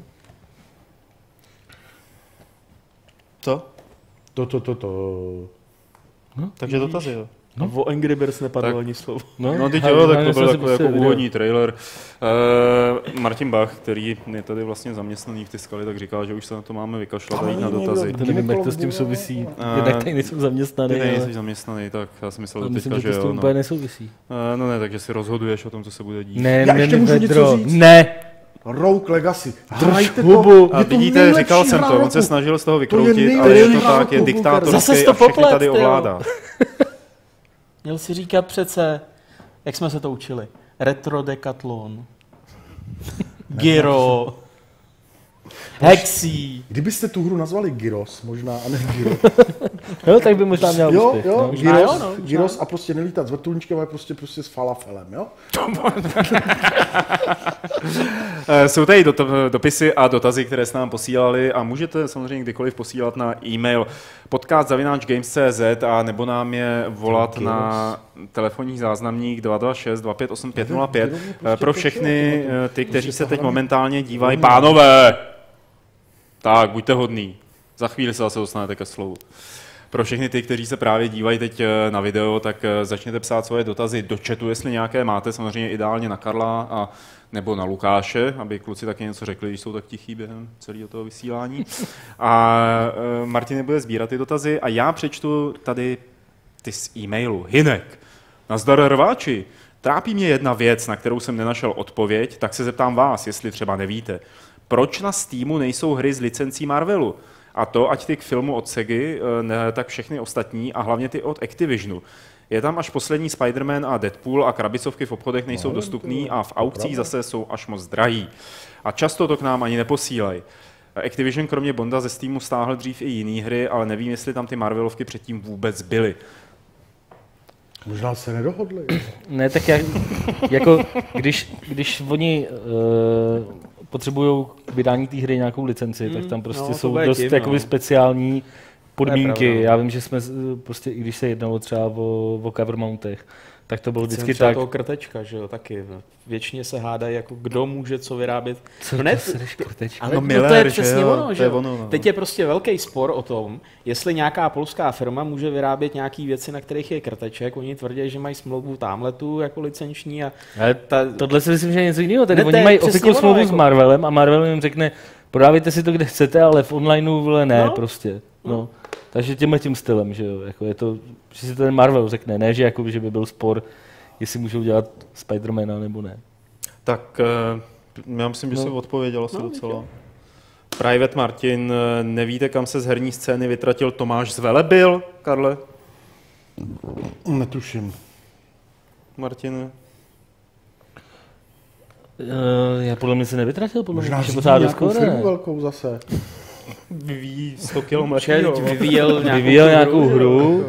Co? Takže dotazy, jo. No? O Angry Birds nepadlo ani slovo. No teď jo, tak to byl takový jako úvodní trailer. Martin Bach, který je tady vlastně zaměstnaný v Tiskali, tak říká, že už se na to máme vykašlat na dotazy. To nevím, jak to s tím souvisí. Jednak tady nejsou zaměstnaný. Ty nejsi zaměstnaný, tak já jsem myslel, že teďka, že jo. To s tím úplně nesouvisí. No ne, takže si rozhoduješ o tom, co se bude dít. Já ještě můžu něco říct? Ne! Rogue Legacy. Hrajte to. A vidíte, říkal jsem to, on se snažil z toho vykroutit, ale je to tak, je diktátorský a všechny tady ovládá. Měl si říkat přece, jak jsme se to učili, retro Dekatlon, Gyro, Hexy. Kdybyste tu hru nazvali Gyros možná, a ne Gyro. Jo, tak by možná měl úspěch. Jo, Gyros a prostě nelítat s vrtulníčkem, ale prostě s falafelem, jo? Jsou tady dopisy a dotazy, které se nám posílali a můžete samozřejmě kdykoliv posílat na e-mail podcast@games.cz a nebo nám je volat na telefonní záznamník 226 258 505 pro všechny ty, kteří se teď momentálně dívají. Pánové! Tak, buďte hodný. Za chvíli se zase dostanete ke slovu. Pro všechny ty, kteří se právě dívají teď na video, tak začněte psát svoje dotazy do chatu, jestli nějaké máte, samozřejmě ideálně na Karla a nebo na Lukáše, aby kluci taky něco řekli, když jsou tak tichý během celého toho vysílání. A Martin bude sbírat ty dotazy a já přečtu tady ty z e-mailu. Hinek. Nazdar rváči. Trápí mě jedna věc, na kterou jsem nenašel odpověď, tak se zeptám vás, jestli třeba nevíte. Proč na Steamu nejsou hry s licencí Marvelu? A to, ať ty k filmu od Segy, tak všechny ostatní a hlavně ty od Activisionu. Je tam až poslední Spider-Man a Deadpool a krabicovky v obchodech nejsou dostupný a v aukcích zase jsou až moc drahý. A často to k nám ani neposílají. Activision kromě Bonda ze Steamu stáhl dřív i jiné hry, ale nevím, jestli tam ty Marvelovky předtím vůbec byly. Možná se nedohodli. Ne, tak jako když oni potřebují k vydání té hry nějakou licenci, tak tam prostě jsou dost jakoby speciální podmínky. Já vím, že jsme prostě, i když se jednalo třeba o cover mountech, tak to bylo vždycky tak. Toho krtečka, že jo, taky. Věčně se hádají, jako kdo může co vyrábět. Co ne, krtečka? Ale no, Miller, to je přesně jo, ono, že jo. Ono. Teď je prostě velký spor o tom, jestli nějaká polská firma může vyrábět nějaké věci, na kterých je krteček. Oni tvrdí, že mají smlouvu támhletu jako licenční. Tohle si myslím, že je něco jiného. Tady ne, oni mají ofiku smlouvu jako s Marvelem a Marvel jim řekne, prodávejte si to, kde chcete, ale v onlineu vole ne, prostě. No. Takže tím stylem, že jo, jako je to, že si ten Marvel řekne, ne, že, jako, že by byl spor, jestli můžou dělat Spidermana nebo ne. Tak já myslím, že jsem odpověděla se docela. Private Martin, nevíte, kam se z herní scény vytratil Tomáš Zvelebil, Karle? Netuším. Martine? Já podle mě se nevytratil, podle mě se potřeba nějakou firmu velkou zase. Vyvíjí 100 km. Vyvíjel nějakou hru.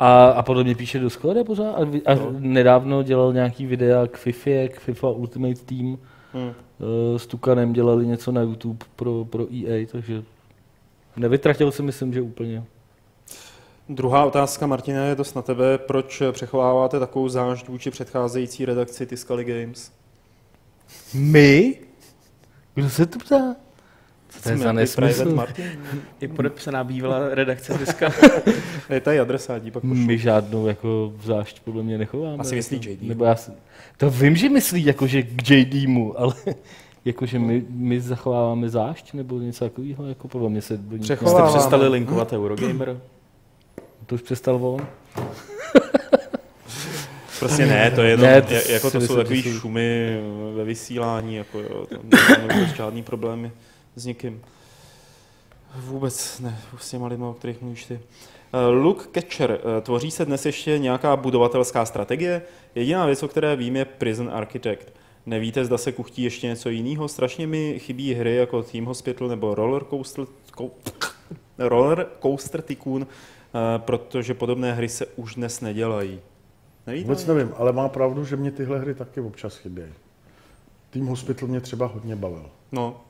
A podle mě píše do Square pořád a nedávno dělal nějaký videa k Fifě, k FIFA Ultimate Team. S Tukanem dělali něco na YouTube pro EA, takže nevytratil si myslím, že úplně. Druhá otázka, Martina, je dost na tebe. Proč přechováváte takovou zášť vůči předcházející redakci Tiscali Games? My? Kdo se to ptá? To je za nesmysl. Je podepsaná bývalá redakce Tiska. Je tady adresátí, pak pošlu. My žádnou jako zášť podle mě nechováme. Asi myslí JD. Nebo já si... To vím, že myslí jakože k JD mu, ale jakože my zachováváme zášť nebo něco takového, jako podle mě se do někoho... Jste přestali linkovat Eurogamer? To už přestal on. Prostě ne, to je jenom, ne, jako to jsou takový šumy ve vysílání, jako jo, tam nebude žádný problémy s nikým. Vůbec ne, s těma lidma, o kterých mluvíš ty. Luke Catcher, tvoří se dnes ještě nějaká budovatelská strategie? Jediná věc, o které vím, je Prison Architect. Nevíte, zda se kuchtí ještě něco jiného? Strašně mi chybí hry jako Team Hospital nebo Roller Coaster Tycoon, protože podobné hry se už dnes nedělají. Nevíte? Vůbec nevím, ale má pravdu, že mě tyhle hry taky občas chybějí. Team Hospital mě třeba hodně bavil. No.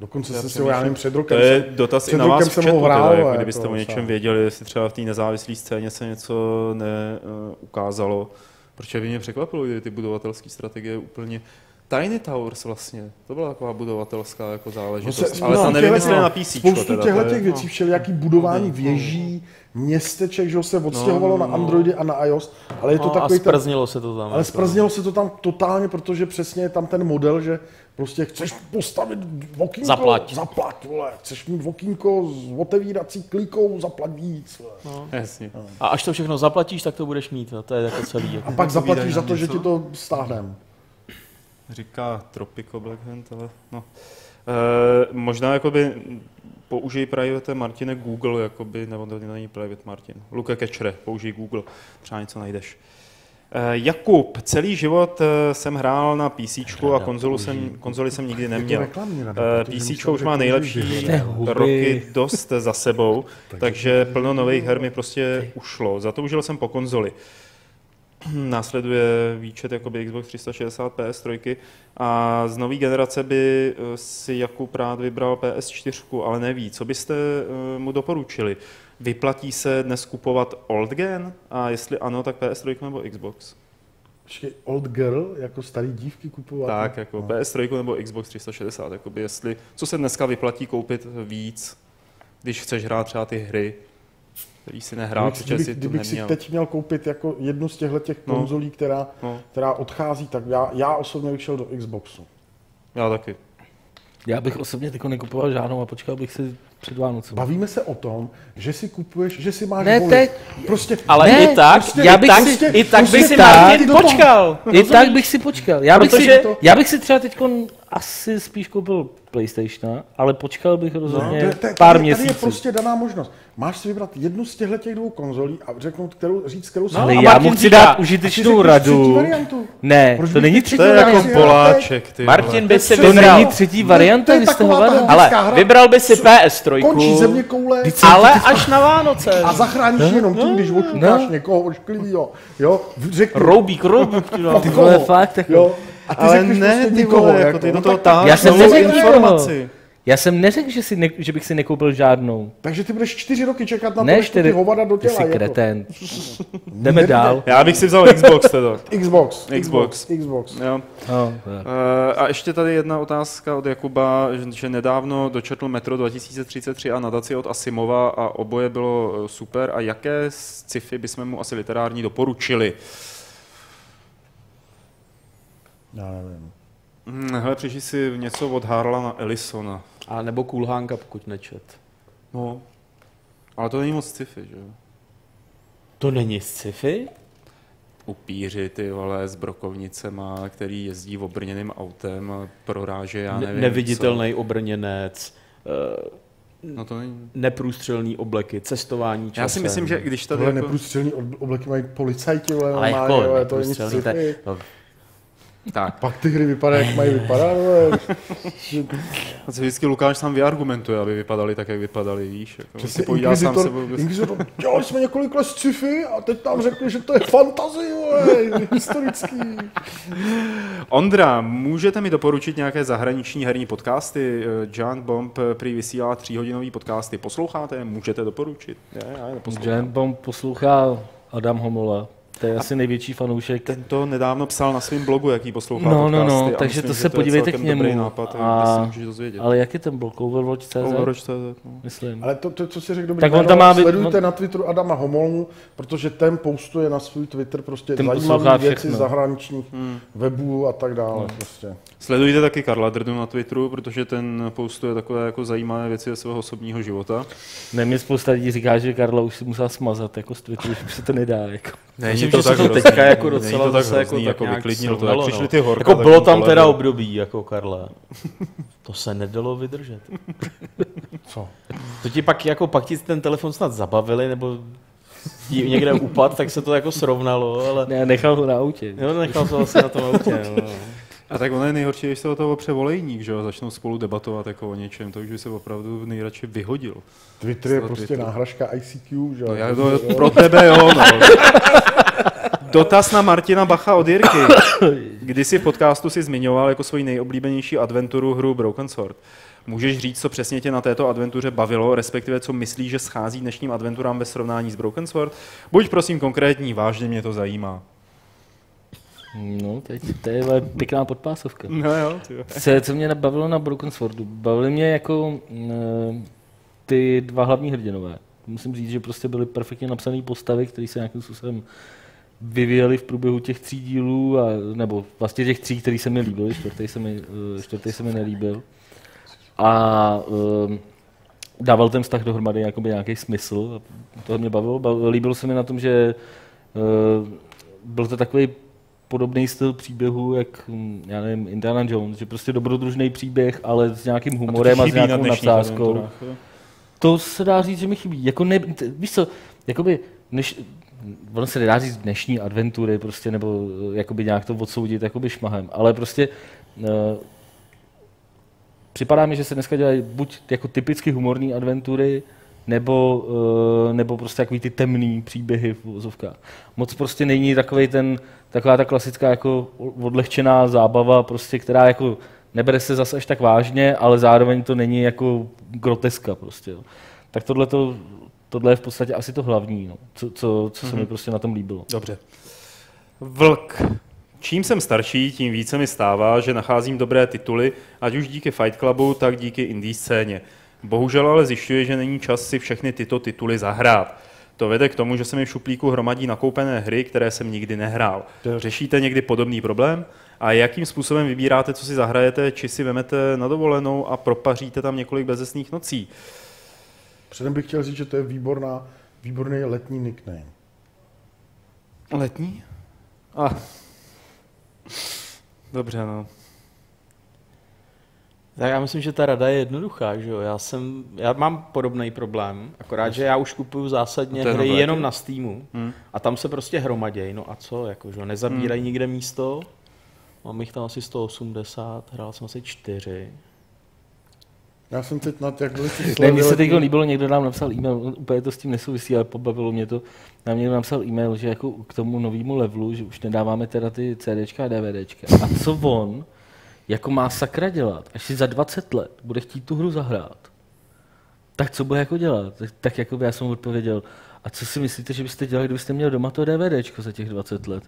Dokonce jsem si ho, já nevím, před rokem jsem ho hrál. To je dotaz i na vás v chatu, jako kdybyste o něčem věděli, jestli třeba v té nezávislé scéně se něco neukázalo. Protože by mě překvapilo, kdy ty budovatelské strategie úplně... Tiny Towers vlastně, to byla taková budovatelská jako záležitost, ale to nevím, jestli na PC. Spoustu těchto věcí, všelijaký budování věží, městeček, že se odstěhovalo na Androidy a na iOS, ale je to takový... A sprznilo se to tam. Ale sprznilo se to tam totálně, protože přesně je tam ten model, že prostě chceš postavit okýnko, zaplať, vole, chceš mít okýnko s otevírací klikou, zaplať víc. No. Jasně. A až to všechno zaplatíš, tak to budeš mít, to je jako celý. A pak zaplatíš za to, že ti to stáhneme. Říká Tropico Black Hand, ale no. Možná jakoby použij private Martine Google, jakoby, nebo to není private Martin. Luke Catchere, použij Google, třeba něco najdeš. Jakub, celý život jsem hrál na PCčku a konzoli jsem nikdy neměl. PCčko už má nejlepší roky dost za sebou, takže plno nových her mi prostě ušlo. Zatoužil jsem po konzoli. Následuje výčet jakoby Xbox 360, PS3 a z nový generace by si Jakub rád vybral PS4, ale neví, co byste mu doporučili. Vyplatí se dnes kupovat old gen a jestli ano, tak PS3 nebo Xbox? Old girl, jako starý dívky kupovat? Tak, jako PS3 nebo Xbox 360, jakoby jestli, co se dneska vyplatí koupit víc, když chceš hrát třeba ty hry, který si nehrál, protože si to neměl. Si teď měl koupit jako jednu z těchto konzolí, která odchází, tak já osobně bych šel do Xboxu. Já taky. Já bych osobně teď nekupoval žádnou a počkal bych si před Vánocem. Bavíme se o tom, že si kupuješ, že si máš volit. Prostě, ale ne, i tak, prostě, já bych prostě, si, i tak prostě bych si Martin počkal. I tak bych si počkal. Já bych si třeba teď asi spíš koupil PlayStation, ale počkal bych rozhodně pár měsíců. Tady je prostě daná možnost. Máš si vybrat jednu z těchto dvou konzolí a řeknout, kterou si... Ale já mu chci dát užitečnou radu. Ne, to není třetí varianta. To je jako Poláček. Martin by si vybral. To není třetí varianta, vy jste hovorili. Ale vybral by si PS3. Končí země koule. Ale až na Vánoce. A zachráníš jenom tím, když očukáš někoho ošklivýho. Roubík. Ty vole, fakt. A ty ale ne, prostě nikoho, jako ty do toho táháš novou informaci. Já jsem neřekl, že bych si nekoupil žádnou. Takže ty budeš 4 roky čekat na to, než ty hovada dotěla. Ty jsi kretén. Jdeme dál. Já bych si vzal Xbox teda. Xbox. Jo. A ještě tady jedna otázka od Jakuba, že nedávno dočetl Metro 2033 a nadaci od Asimova a oboje bylo super. A jaké sci-fi bychom mu asi literární doporučili? Já nevím. Hele, přišli si něco od Harlana Ellisona. A nebo Kulhánka, pokud nečet. No, ale to není moc sci-fi, že jo? To není sci-fi? Upíři, ty vole, s brokovnicema, který jezdí obrněným autem a proráže, já nevím, neviditelný obrněnec. No to není. Neprůstřelný obleky, cestování časem. Já si myslím, že když tady... Jako... Neprůstřelný obleky mají policajti, ale jako, to je nic sci-fi. Tak. Pak ty hry vypadají, jak mají vypadat, ale... A se vždycky Lukáš sám vyargumentuje, aby vypadaly tak, jak vypadaly, víš. Jako přesně, Inquisitor, dělali jsme několik let sci-fi a teď tam řekli, že to je fantasy, vole, historický. Ondra, můžete mi doporučit nějaké zahraniční herní podcasty? Giant Bomb prý vysílá 3-hodinový podcasty. Posloucháte je? Můžete doporučit? Giant Bomb poslouchá Adam Homola. To je asi největší fanoušek. Ten to nedávno psal na svém blogu, jaký poslouchá podcasty. No, takže myslím, to se podívejte k němu. Nápad, a... Ale jak je ten blog? Overwatch.cz? Overwatch.cz, no. Myslím. Ale to, co si řekl Dominik, sledujte na Twitteru Adama Homolu, protože ten postuje na svůj Twitter prostě zajímavé věci zahraničních webů a tak dále. Prostě. Sledujte taky Karla Drdu na Twitteru, protože ten postuje takové jako zajímavé věci ze svého osobního života. Ne, mě spousta lidí říká, že Karla už si musela smazat jako z Twitteru, že se to nedá. Jako. Ne, to tak teďka jako docela zase jako vyklidnil, to tak přišly ty horka. Jako bylo tam teda období jako Karla. To se nedalo vydržet. Co? To ti pak jako ti ten telefon snad zabavili nebo někde upad, tak se to jako srovnalo, ale ne, nechal ho na autě. Jo, nechal to asi na tom autě. A tak ono je nejhorší, když se o toho převolejník, že jo, začnou spolu debatovat jako o něčem, takže se opravdu nejradši vyhodil. Twitter je prostě náhražka ICQ, že jo. No, pro tebe jo, no. Dotaz na Martina Bacha od Jirky. Kdysi v podcastu si zmiňoval jako svoji nejoblíbenější adventuru hru Broken Sword. Můžeš říct, co přesně tě na této adventuře bavilo, respektive co myslíš, že schází dnešním adventurám ve srovnání s Broken Sword? Buď prosím konkrétní, vážně mě to zajímá. No, to je pěkná podpásovka. No jo, co mě bavilo na Broken Swordu? Bavily mě jako ty dva hlavní hrdinové. Musím říct, že prostě byly perfektně napsané postavy, které se nějakým způsobem vyvíjely v průběhu těch 3 dílů, a, nebo vlastně těch 3, které se mi líbily, 4. se mi nelíbil. A dával ten vztah dohromady nějaký smysl. To mě bavilo. Líbilo se mi na tom, že byl to takový podobný styl příběhu, jak, já nevím, Indiana Jones, že prostě dobrodružný příběh, ale s nějakým humorem a s nějakou nadsázkou. To se dá říct, že mi chybí. Jako ne, víš co, jakoby, ono se nedá říct dnešní adventury, prostě, nebo jakoby nějak to odsoudit jakoby šmahem, ale prostě připadá mi, že se dneska dělají buď jako typicky humorní adventury, nebo prostě takový ty temný příběhy v uvozovkách. Moc prostě není taková ta klasická jako odlehčená zábava, prostě, která jako nebere se zase až tak vážně, ale zároveň to není jako groteska. Prostě, jo. Tak tohle je v podstatě asi to hlavní, no, co se mi prostě na tom líbilo. Dobře. Vlk. Čím jsem starší, tím více mi stává, že nacházím dobré tituly, ať už díky Fight Clubu, tak díky indie scéně. Bohužel ale zjišťuji, že není čas si všechny tyto tituly zahrát. To vede k tomu, že se mi v šuplíku hromadí nakoupené hry, které jsem nikdy nehrál. Řešíte někdy podobný problém? A jakým způsobem vybíráte, co si zahrajete, či si vemete na dovolenou a propaříte tam několik bezesných nocí? Předem bych chtěl říct, že to je výborný letní nickname. Letní? Dobře, no. Tak já myslím, že ta rada je jednoduchá, že jo. Já mám podobný problém, akorát, že já už kupuju zásadně hry jenom na Steamu a tam se prostě hromaděj, no a co, jako, že nezabírají nikde místo, mám jich tam asi 180, hrál jsem asi 4. Já jsem teď na těch ne, mně se teď líbilo, někdo nám napsal e-mail, úplně to s tím nesouvisí, ale pobavilo mě to. Nám někdo napsal e-mail, že jako k tomu novému levelu, že už nedáváme teda ty CDčka a DVDčka. A co on jako má sakra dělat, až si za 20 let bude chtít tu hru zahrát, tak co bude jako dělat? Tak jako by já jsem mu odpověděl, a co si myslíte, že byste dělali, kdybyste měl doma to DVDčko za těch 20 let?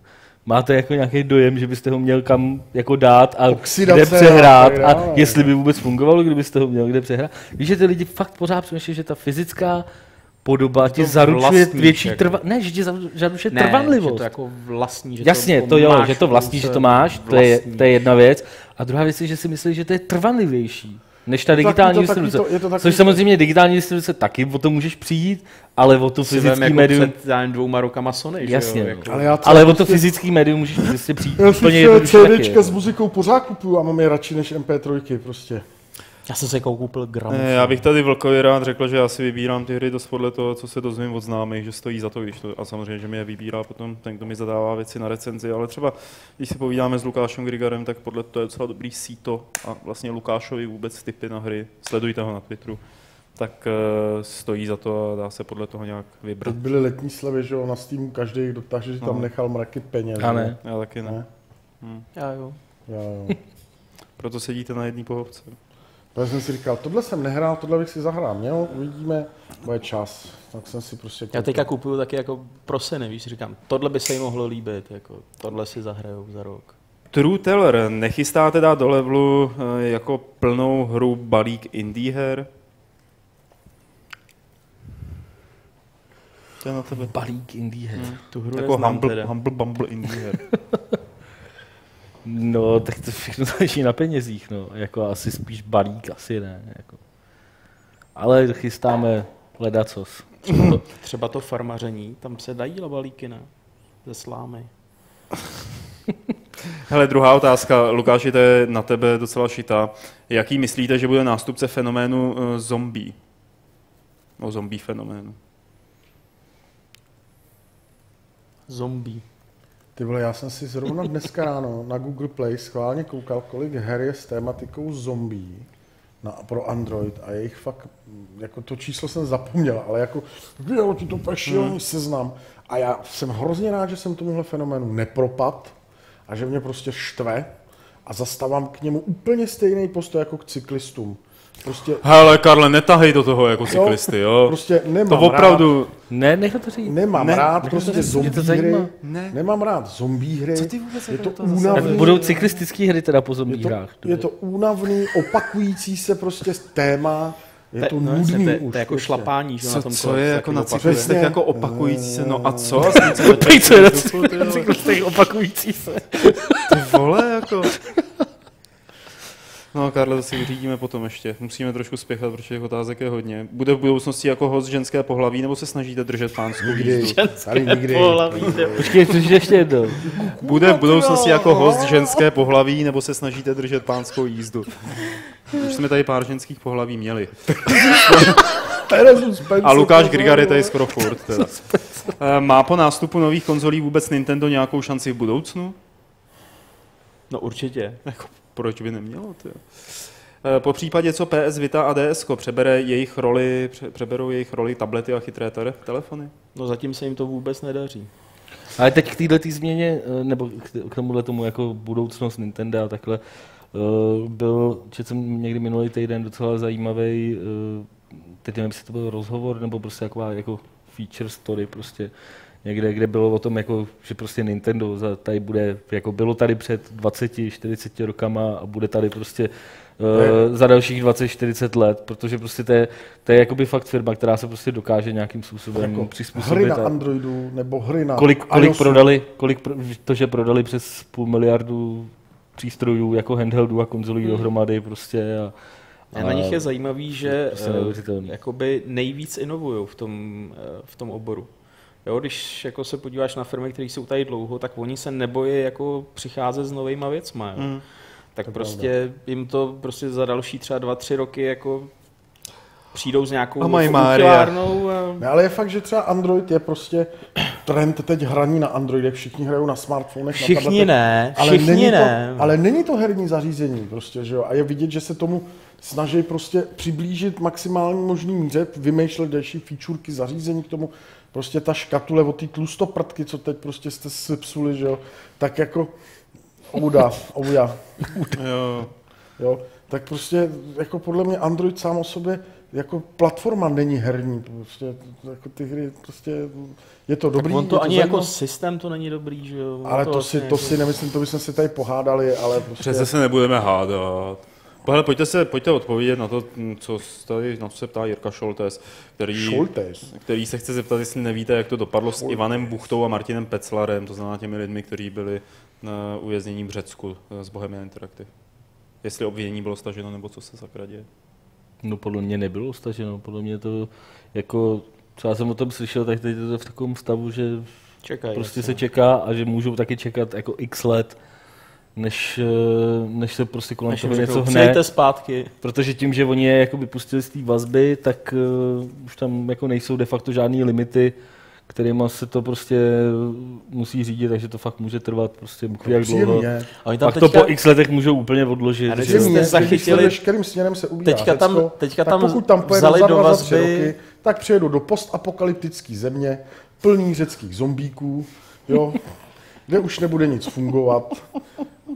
Máte jako nějaký dojem, že byste ho měl kam jako dát a kde přehrát a jestli by vůbec fungovalo, kdybyste ho měl kde přehrát? Víš, že ty lidi fakt pořád přemýšlí, že ta fyzická podoba ti zaručuje větší trvanlivost. Ne, že ti zaručuje trvanlivost. To jako vlastní, že jasně, to jo, máš, že to vlastní, že to máš, to je jedna věc. A druhá věc je, že si myslíš, že to je trvanlivější než ta digitální distribuce. Což samozřejmě digitální distribuce taky, o to můžeš přijít, ale o to fyzické jako médium... Před 2 rokama Sony, jasně, že jo? Jako... Ale o to fyzické médium můžeš přijít. Já si CDčka s muzikou pořád kupuju a mám je radši než MP3 prostě. Já jsem se koupil gramofon. Já bych tady Vlkovi rád řekl, že já si vybírám ty hry dost podle toho, co se dozvím od známých, že stojí za to, když to, a samozřejmě, že mi je vybírá potom ten, kdo mi zadává věci na recenzi, ale třeba když si povídáme s Lukášem Grigarem, tak podle toho je docela dobrý síto a vlastně Lukášovi vůbec tipy na hry, sledujte ho na Twitteru, tak stojí za to a dá se podle toho nějak vybrat. To byly letní slevy, že jo, na Steamu každý dotáže, že tam nechal mraky peněz. Já ne, já taky ne. Já jo. Proto sedíte na jedné pohovce. Já jsem si říkal, tohle jsem nehrál, tohle bych si zahrál, měl, uvidíme, bude čas, tak jsem si prostě... Já teďka kupuju taky jako proseny, víš, říkám, tohle by se jim mohlo líbit, jako tohle si zahrajou za rok. True Teller, nechystáte dát do levelu jako plnou hru balík indie her? To je na tebe. Balík indie her. Tu hru jako humble indie her. No, tak to všechno záleží na penězích, no. Jako asi spíš balík, asi ne. Jako. Ale chystáme ledacos. Třeba to farmaření, tam se dají balíky, ne? Ze slámy. Hele, druhá otázka, Lukáši, to je na tebe docela šitá. Jaký myslíte, že bude nástupce fenoménu zombie? O zombie fenoménu. Zombie. Ty vole, já jsem si zrovna dneska ráno na Google Play schválně koukal, kolik her je s tématikou zombí pro Android a jejich fakt, jako to číslo jsem zapomněl, ale jako, jo, ty to pašilný seznam. A já jsem hrozně rád, že jsem tomuhle fenoménu nepropad a že mě prostě štve a zastávám k němu úplně stejný postoj jako k cyklistům. Prostě... Hele, Karle, netahej do toho jako cyklisty, jo? Prostě nemám to opravdu... rád. Ne, nech to říct. Nemám rád prostě zombí hry. Ne. Nemám rád zombí hry. Co ty vůbec je to únavný... Budou cyklistické hry teda po zombí hrách. Je to únavný, opakující se prostě téma. Je to nudný už. To je jako šlapání, že na tom co je jako na cyklistech jako opakující se, no a co? Pej, co je na cyklistech opakující se? Ty vole, jako... No, Karle, to si vyřídíme potom ještě. Musíme trošku spěchat, protože těch otázek je hodně. Bude v budoucnosti jako host ženské pohlaví, nebo se snažíte držet pánskou jízdu? Ženské pohlaví. Počkej, protože ještě jednou. Bude v budoucnosti jako host ženské pohlaví, nebo se snažíte držet pánskou jízdu? Už jsme tady pár ženských pohlaví měli. A Lukáš Grigar je tady skoro furt. Má po nástupu nových konzolí vůbec Nintendo nějakou šanci v budoucnu? No určitě. Proč by nemělo? Tyjo. Po případě, co PS Vita a DSko přeberou jejich roli tablety a chytré telefony? No zatím se jim to vůbec nedaří. Ale teď k této změně, nebo k tomuhle tomu jako budoucnost Nintendo a takhle, četl jsem někdy minulý týden docela zajímavý, teď nevím, jestli to byl rozhovor, nebo prostě taková jako feature story prostě. Někde, kde bylo o tom, jako, že prostě Nintendo tady bude, jako bylo tady před 20-40 rokama a bude tady prostě za dalších 20-40 let, protože prostě to je jakoby fakt firma, která se prostě dokáže nějakým způsobem jako přizpůsobit. Hry na Androidu nebo hry na prodali přes 500 milionů přístrojů jako handheldů a konzolí dohromady prostě a na nich je zajímavý, že prostě jakoby nejvíc inovují v tom oboru. Jo, když jako se podíváš na firmy, které jsou tady dlouho, tak oni se nebojí jako přicházet s novejma věcma. Jo. Tak to prostě pravda. Jim to prostě za další třeba 2-3 roky jako přijdou s nějakou populárnou. A... Ale je fakt, že třeba Android je prostě trend teď hraní na Androidech. Všichni hrajou na smartfonech. Ale není to herní zařízení prostě, že jo. A je vidět, že se tomu snaží prostě přiblížit maximální možný míře, vymýšlet další featurky zařízení k tomu. Prostě ta škatule od té tlustoprtky, co teď prostě jste sepsuli, že jo, tak jako obuda. Jo, tak prostě jako podle mě Android sám o sobě jako platforma není herní, prostě jako ty hry prostě je to dobrý. Tak on to ani zajímavé. Jako systém to není dobrý, že jo. Ale to si nemyslím, to bychom si tady pohádali, ale prostě. Přece se nebudeme hádat. Hele, pojďte odpovědět na to, na co se ptá Jirka Šoltes, který se chce zeptat, jestli nevíte, jak to dopadlo s Ivanem Buchtou a Martinem Peclarem, to znamená těmi lidmi, kteří byli na uvěznění v Řecku z Bohemia Interactive. Jestli obvinění bylo staženo, nebo co se sakra děje? No podle mě nebylo staženo, podle mě to jako, co já jsem o tom slyšel, tak teď je to v takovém stavu, že čekají, prostě se čeká a že můžou taky čekat jako x let. než se prostě kolem toho něco hne. Zpátky. Protože tím, že oni je jakoby pustili z té vazby, tak už tam jako nejsou de facto žádné limity, kterýma se to prostě musí řídit, takže to fakt může trvat prostě jak dlouho. A pak to po x letech můžou úplně odložit. A jste zachytili, kterým směrem se ubírá teďka tam pokud tam pojedou za 2 roky, tak přijedou do postapokalyptické země, plný řeckých zombíků, jo, kde už nebude nic fungovat.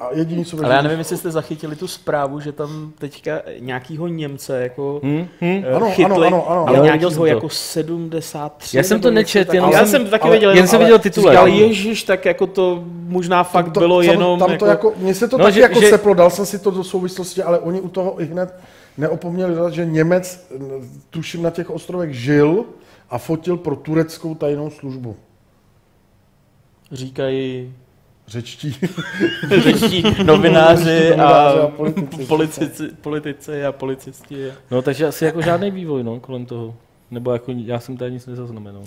A jediný, co ale já nevím, jestli jste zachytili tu zprávu, že tam teďka nějakýho Němce jako chytli, ale nějakýho jako 73. Já jsem to nečet, jenom jsem viděl titule. Říkal, ježiš, tak jako to možná fakt to, bylo jenom... Tam to jako, mně se to taky jako seplo, dal jsem si to do souvislosti, ale oni u toho i hned neopomněli dodat, že Němec, tuším, na těch ostrovech žil a fotil pro tureckou tajnou službu. Říkají... Řečtí novináři a politici a policisti. No takže asi jako žádný vývoj kolem toho. Nebo jako já jsem tady nic nezaznamenal.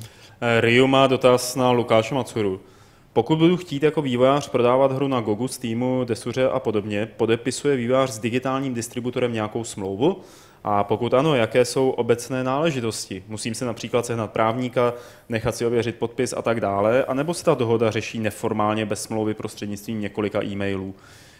Ryu má dotaz na Lukáše Macuru. Pokud budu chtít jako vývojář prodávat hru na Gogu, Steamu, Desuře a podobně, podepisuje vývojář s digitálním distributorem nějakou smlouvu? A pokud ano, jaké jsou obecné náležitosti? Musím se například sehnat právníka, nechat si ověřit podpis a tak dále, anebo se ta dohoda řeší neformálně bez smlouvy prostřednictvím několika e-mailů?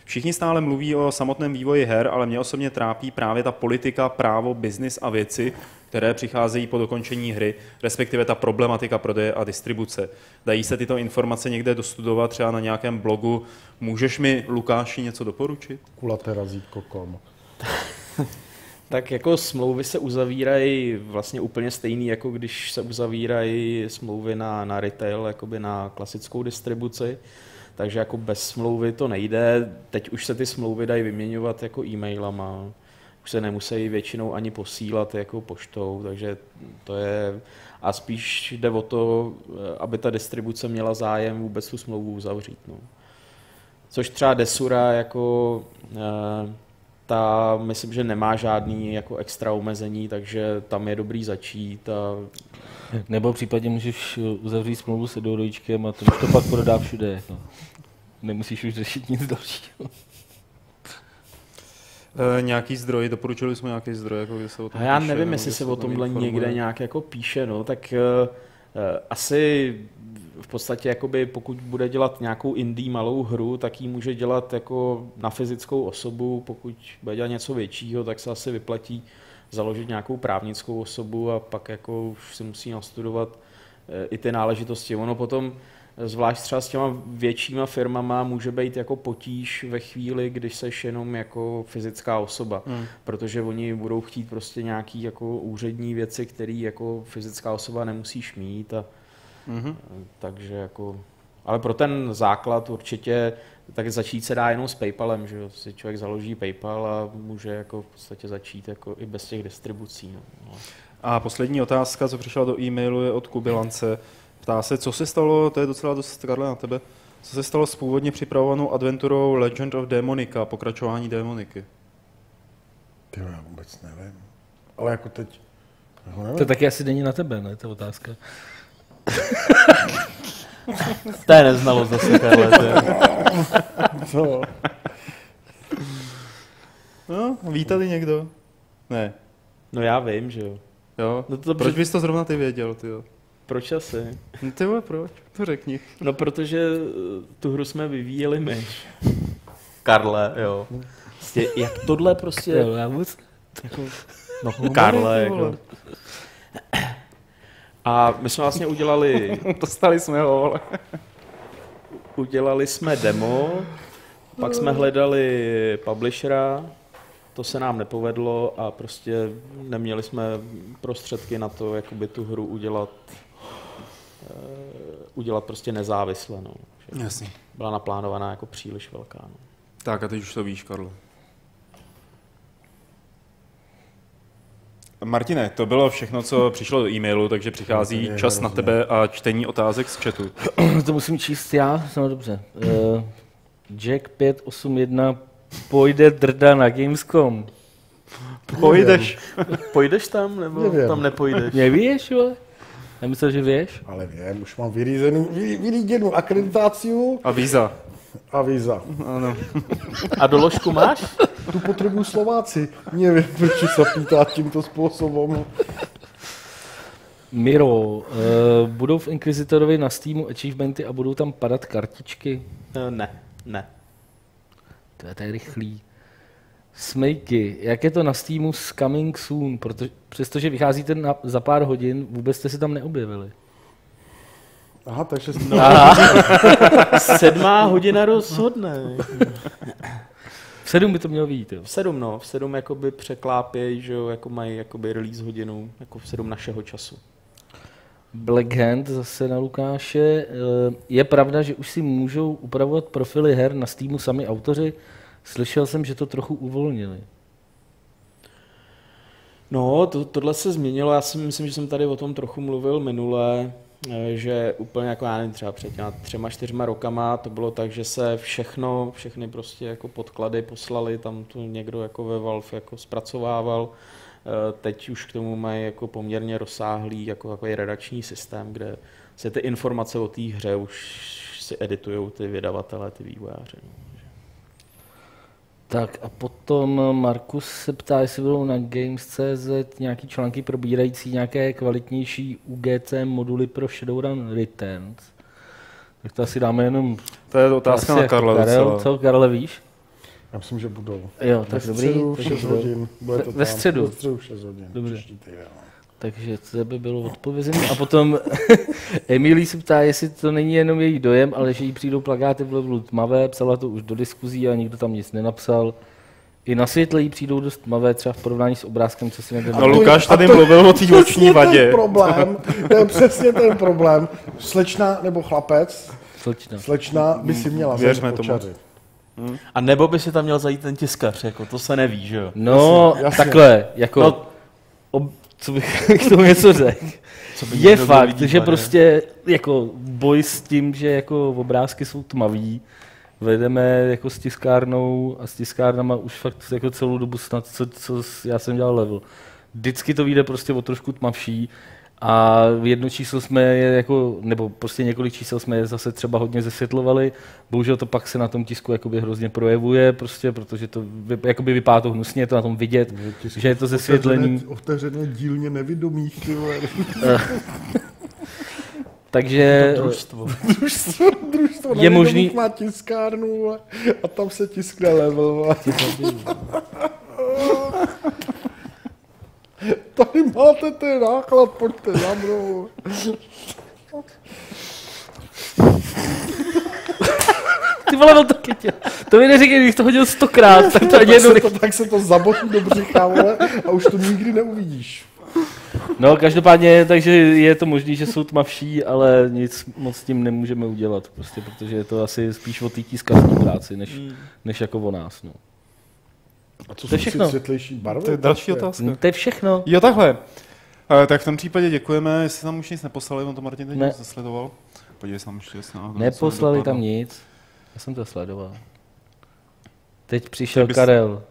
Všichni stále mluví o samotném vývoji her, ale mě osobně trápí právě ta politika, právo, biznis a věci, které přicházejí po dokončení hry, respektive ta problematika prodeje a distribuce. Dají se tyto informace někde dostudovat, třeba na nějakém blogu? Můžeš mi, Lukáši, něco doporučit? Kulaterazítko.com. Tak jako smlouvy se uzavírají vlastně úplně stejný, jako když se uzavírají smlouvy na retail, jakoby na klasickou distribuci. Takže jako bez smlouvy to nejde. Teď už se ty smlouvy dají vyměňovat jako e-mailama. Už se nemusí většinou ani posílat jako poštou, takže to je... A spíš jde o to, aby ta distribuce měla zájem vůbec tu smlouvu uzavřít. No. Což třeba Desura jako... Ta, myslím, že nemá žádný jako extra omezení, takže tam je dobrý začít. A... Nebo případně můžeš uzavřít smlouvu se dohodojčkem a to už to pak prodá všude. No. Nemusíš už řešit nic dalšího. Nějaký zdroj, doporučili jsme nějaký zdroj? Jako se o tom já píše, nevím, jestli se o tomhle informuje. Někde nějak jako píše. No, tak asi v podstatě, jakoby, pokud bude dělat nějakou indie malou hru, tak ji může dělat jako na fyzickou osobu, pokud bude dělat něco většího, tak se asi vyplatí založit nějakou právnickou osobu a pak jako už si musí nastudovat i ty náležitosti. Ono potom, zvlášť třeba s těma většíma firmama, může být jako potíž ve chvíli, když seš jenom jako fyzická osoba, protože oni budou chtít prostě nějaký jako úřední věci, které jako fyzická osoba nemusíš mít. A takže jako, ale pro ten základ určitě tak začít se dá jenom s PayPalem, že si člověk založí PayPal a může jako v podstatě začít jako i bez těch distribucí. No. A poslední otázka, co přišla do e-mailu, je od Kubilance. Ptá se, co se stalo, to je docela dost, Karle, na tebe, co se stalo s původně připravovanou adventurou Legend of Demonica, pokračování Demoniky? Ty já vůbec nevím, ale jako teď... To taky asi není na tebe, ne, ta otázka. To je neznalost zase, Karle. No, ví tady někdo? Ne. No já vím, že jo. Jo? No to proč bys to zrovna ty věděl, ty jo? Proč asi? No ty vole, proč? To řekni. No protože tu hru jsme vyvíjeli my. Karle, jo. Prostě, jak tohle prostě... Jo, já vůbec... Jako, no, Karle, jako... A my jsme vlastně udělali... Dostali jsme ho, ale... Udělali jsme demo, pak jsme hledali publishera, to se nám nepovedlo a prostě neměli jsme prostředky na to, jakoby tu hru udělat prostě nezávisle. No. Jasně. Byla naplánovaná jako příliš velká. No. Tak a teď už to víš, Karlo. Martine, to bylo všechno, co přišlo do e-mailu, takže přichází čas na tebe a čtení otázek z chatu. To musím číst já? No dobře. Jack 581, pojde Drda na Gamescom. Pojdeš. Pojdeš tam, nebo nevím. Tam nepojdeš? Nevíš, jo? Já myslel, že víš. Ale vím, už mám vyřízenou akreditáciu. A víza. A víza. Ano. A doložku máš? Tu potřebují Slováci. Nevím, proč se pýtá tímto způsobem. Miro, budou v Inquisitorovi na Steamu achievementy a budou tam padat kartičky? Ne. To je tady rychlý. Smejky, jak je to na Steamu s Coming Soon? Přestože vycházíte za pár hodin, vůbec jste se tam neobjevili. Aha, takže... No. Aha. 7. hodina rozhodne. V 7 by to mělo vyjít, jo? V 7 jakoby překlápějí, že jo, jako mají jakoby release hodinu, jako v 7 našeho času. Black Hand zase na Lukáše. Je pravda, že už si můžou upravovat profily her na Steamu sami autoři? Slyšel jsem, že to trochu uvolnili. No, tohle se změnilo. Já si myslím, že jsem tady o tom trochu mluvil minule, že úplně jako já nevím, třeba před 3-4 rokama to bylo tak, že se všechny prostě jako podklady poslali, tam to někdo jako ve Valve jako zpracovával. Teď už k tomu mají jako poměrně rozsáhlý jako redakční systém, kde se ty informace o té hře už si editují ty vydavatelé, ty vývojáři. Tak a potom Markus se ptá, jestli budou na Games.cz nějaký články probírající nějaké kvalitnější UGC moduly pro Shadowrun Returns. Tak to asi dáme jenom... To je otázka na Karla. Karel, co? Karle, víš? Já myslím, že budou. Jo, tak ve středu 6 hodin. Dobře. Takže to by bylo odpovězeno. A potom Emily se ptá, jestli to není jenom její dojem, ale že jí přijdou plakáty v levelu tmavé, psala to už do diskuzí a nikdo tam nic nenapsal. I na světle jí přijdou dost tmavé, třeba v porovnání s obrázkem, co si nebyl. No Lukáš tady mluvil o té oční vadě. To je přesně ten problém. Slečna nebo chlapec? Slečna by si měla počařit. A nebo by si tam měl zajít ten tiskař, jako to se neví, že jo? No, jasně. Takhle, jako... No, co bych k tomu něco řekl. Je fakt, lidí, že prostě jako boj s tím, že jako obrázky jsou tmavý, vedeme jako s tiskárnou a s tiskárnama už fakt jako celou dobu snad, co já jsem dělal level. Vždycky to vyjde prostě o trošku tmavší a jedno číslo jsme je jako, nebo prostě několik čísel jsme je zase třeba hodně zesvětlovali, bohužel to pak se na tom tisku jakoby hrozně projevuje, prostě, protože to jakoby vypadá to hnusně, je to na tom vidět, že je to zesvětlení. Otevřené dílně nevědomých, ty vole. Takže družstvo je možný... má tiskárnu a tam se tiskne level. Tady máte ten náklad, pojďte za mnou. Ty vole, byl to kytě. To mi neříkej, když to hodil 100krát, tak to ani jednou... Tak se to zabotí do břicha, vole, a už to nikdy neuvidíš. No, každopádně, takže je to možný, že jsou tmavší, ale nic moc s tím nemůžeme udělat, prostě, protože je to asi spíš o té tiskařské práci, než jako o nás, no. A co to jsou všechno. Světlejší barvy? To je další otázka. To je všechno. Jo, takhle. Tak v tom případě děkujeme, jestli tam už nic neposlali, on to Martin teď nic nesledoval. Podívej se tam ještě jasná. Neposlali tam nic, já jsem to sledoval. Teď přišel Karel.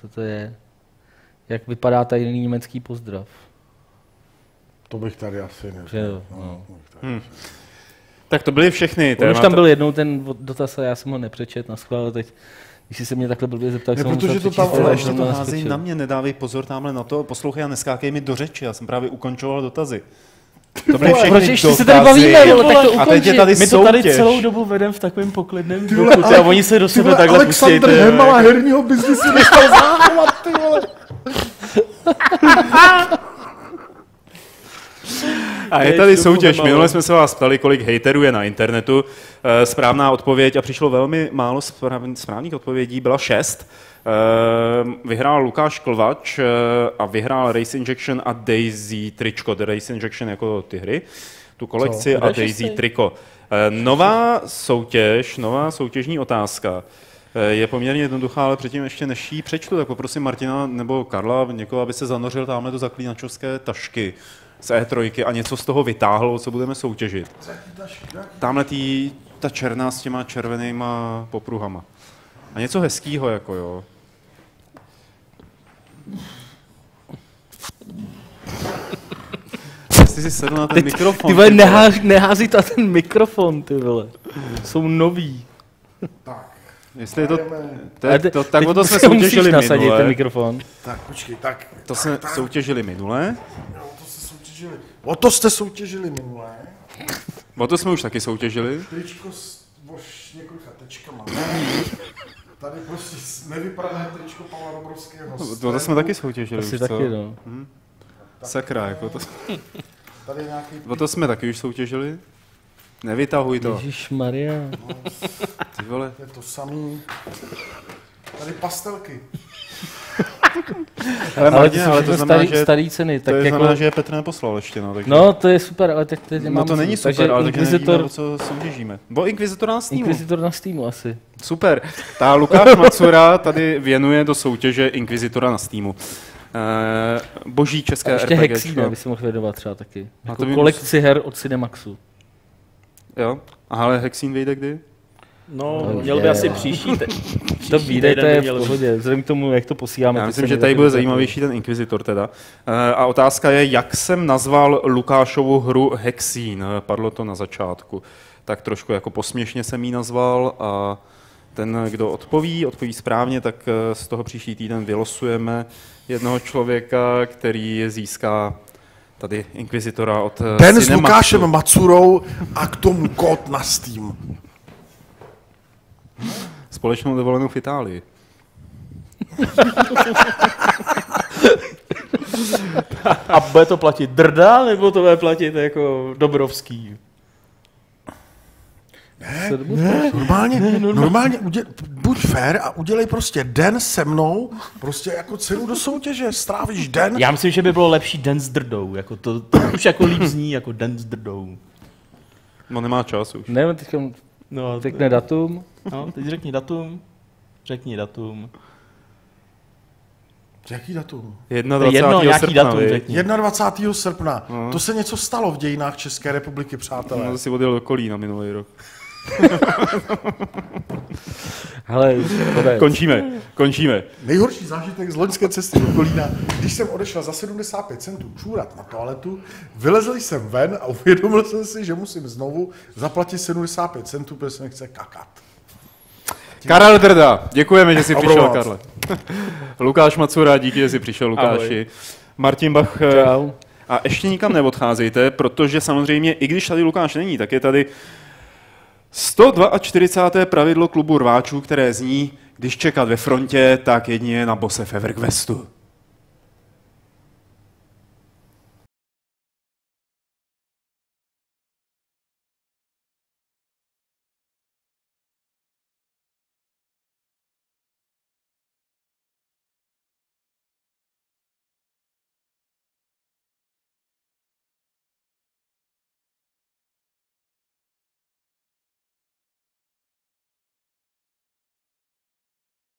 Co to je? Jak vypadá tajný německý pozdrav? To bych tady asi nevěděl. Tak to byly všechny. On už tam byl jednou ten dotaz a já jsem ho nepřečet na schvál, teď... Když se mě takhle blbě zeptal, jsem musel přečíst. Ale ještě to házejí na mě, nedávej pozor tamhle na to, poslouchej a neskákej mi do řeči, já jsem právě ukončoval dotazy. To byly všechny dotazy. Proč se tady bavíme, vole, tak to ukončím. My to tady celou dobu vedem v takovém poklidném duchu, a oni se do sebe takhle pustějí. Alexander Hemala herního biznisu nechal záhovat, ty vole. A je tady soutěž. Minule jsme se vás ptali, kolik hejterů je na internetu. Správná odpověď, a přišlo velmi málo správných odpovědí, byla 6. Vyhrál Lukáš Klvač a vyhrál Race Injection a Daisy tričko. The Race Injection jako ty hry, tu kolekci a Daisy triko. Nová soutěžní otázka. Je poměrně jednoduchá, ale předtím ještě než ji přečtu, tak poprosím Martina nebo Karla, někoho, aby se zanořil tamhle do zaklínačovské tašky z E3 a něco z toho vytáhlo, co budeme soutěžit. Tamhle ta černá s těma červenýma popruhama. A něco hezkýho, jako jo. Jsi si sedl na ten mikrofon. Ty vole, nehází to na ten mikrofon, ty vole. Jsou nový. Tak. Jestli to, tak to jsme soutěžili minule. Ten mikrofon. Tak počkej, tak. To jsme soutěžili minule. Jo, to se soutěžili. O to jste soutěžili minule. O to jsme už taky soutěžili. Tričko s několika tečkama. Tady prostě nevypadá tričko Pavla Dobrovského. To jsme taky soutěžili už, taky, no. Sakra, jako to. Tady nějaký... O to jsme taky už soutěžili. Nevytahuj to. Ježišmarja. No, ty vole. Je to samý. Tady pastelky. ale to znamená, že starý ceny, tak to je jako... znamená, že je Petr neposlal ještě, no. Takže... No, to je super, ale tak teď nemáme. No to není super, ale takže nevíme, o co soutěžíme. Bo Inquisitor na Steamu. Inquisitor na Steamu asi. Super. Ta Lukáš Macura tady věnuje do soutěže Inquisitora na Steamu. Boží české RPG. A ještě Hexy, by se mohl věnovat třeba taky. Jako kolekci her od Cinemaxu. Jo, ale Hexen vyjde kdy? No, měl by asi příští. To vyjde, to je v pohodě, vzhledem k tomu, jak to posíláme. Já myslím, že tady bude zajímavější ten Inquisitor teda. A otázka je, jak jsem nazval Lukášovu hru Hexen. Padlo to na začátku. Tak trošku jako posměšně jsem ji nazval a ten, kdo odpoví správně, tak z toho příští týden vylosujeme jednoho člověka, který získá tady Inquisitora od Cinemaxu. Ten s Lukášem Macurou a k tomu kód na Steam. Společnou dovolenou v Itálii. A bude to platit Drda, nebo to bude platit jako Dobrovský? Ne, normálně buď fair a udělej prostě den se mnou, prostě jako cenu do soutěže, strávíš den. Já myslím, že by bylo lepší den s Drdou, jako to už jako líp zní, jako den s Drdou. No nemá čas už. Ne, teďka řekne datum. No, teď řekni datum. Jaký datum? 21. srpna. No. To se něco stalo v dějinách České republiky, přátelé. No, to si odjel do Kolína minulý rok. Hele, končíme. Nejhorší zážitek z loňské cesty do Kolína, když jsem odešel za 75 centů čůrat na toaletu, vylezl jsem ven a uvědomil jsem si, že musím znovu zaplatit 75 centů, protože se nechce kakat. Karel Drda, děkujeme, že jsi přišel, Karle. Lukáš Macura, díky, že jsi přišel, Lukáši. Ahoj. Martin Bach. Čau. A ještě nikam neodcházejte, protože samozřejmě, i když tady Lukáš není, tak je tady 142. pravidlo klubu rváčů, které zní, když čekat ve frontě, tak jedině na bose v Everquestu.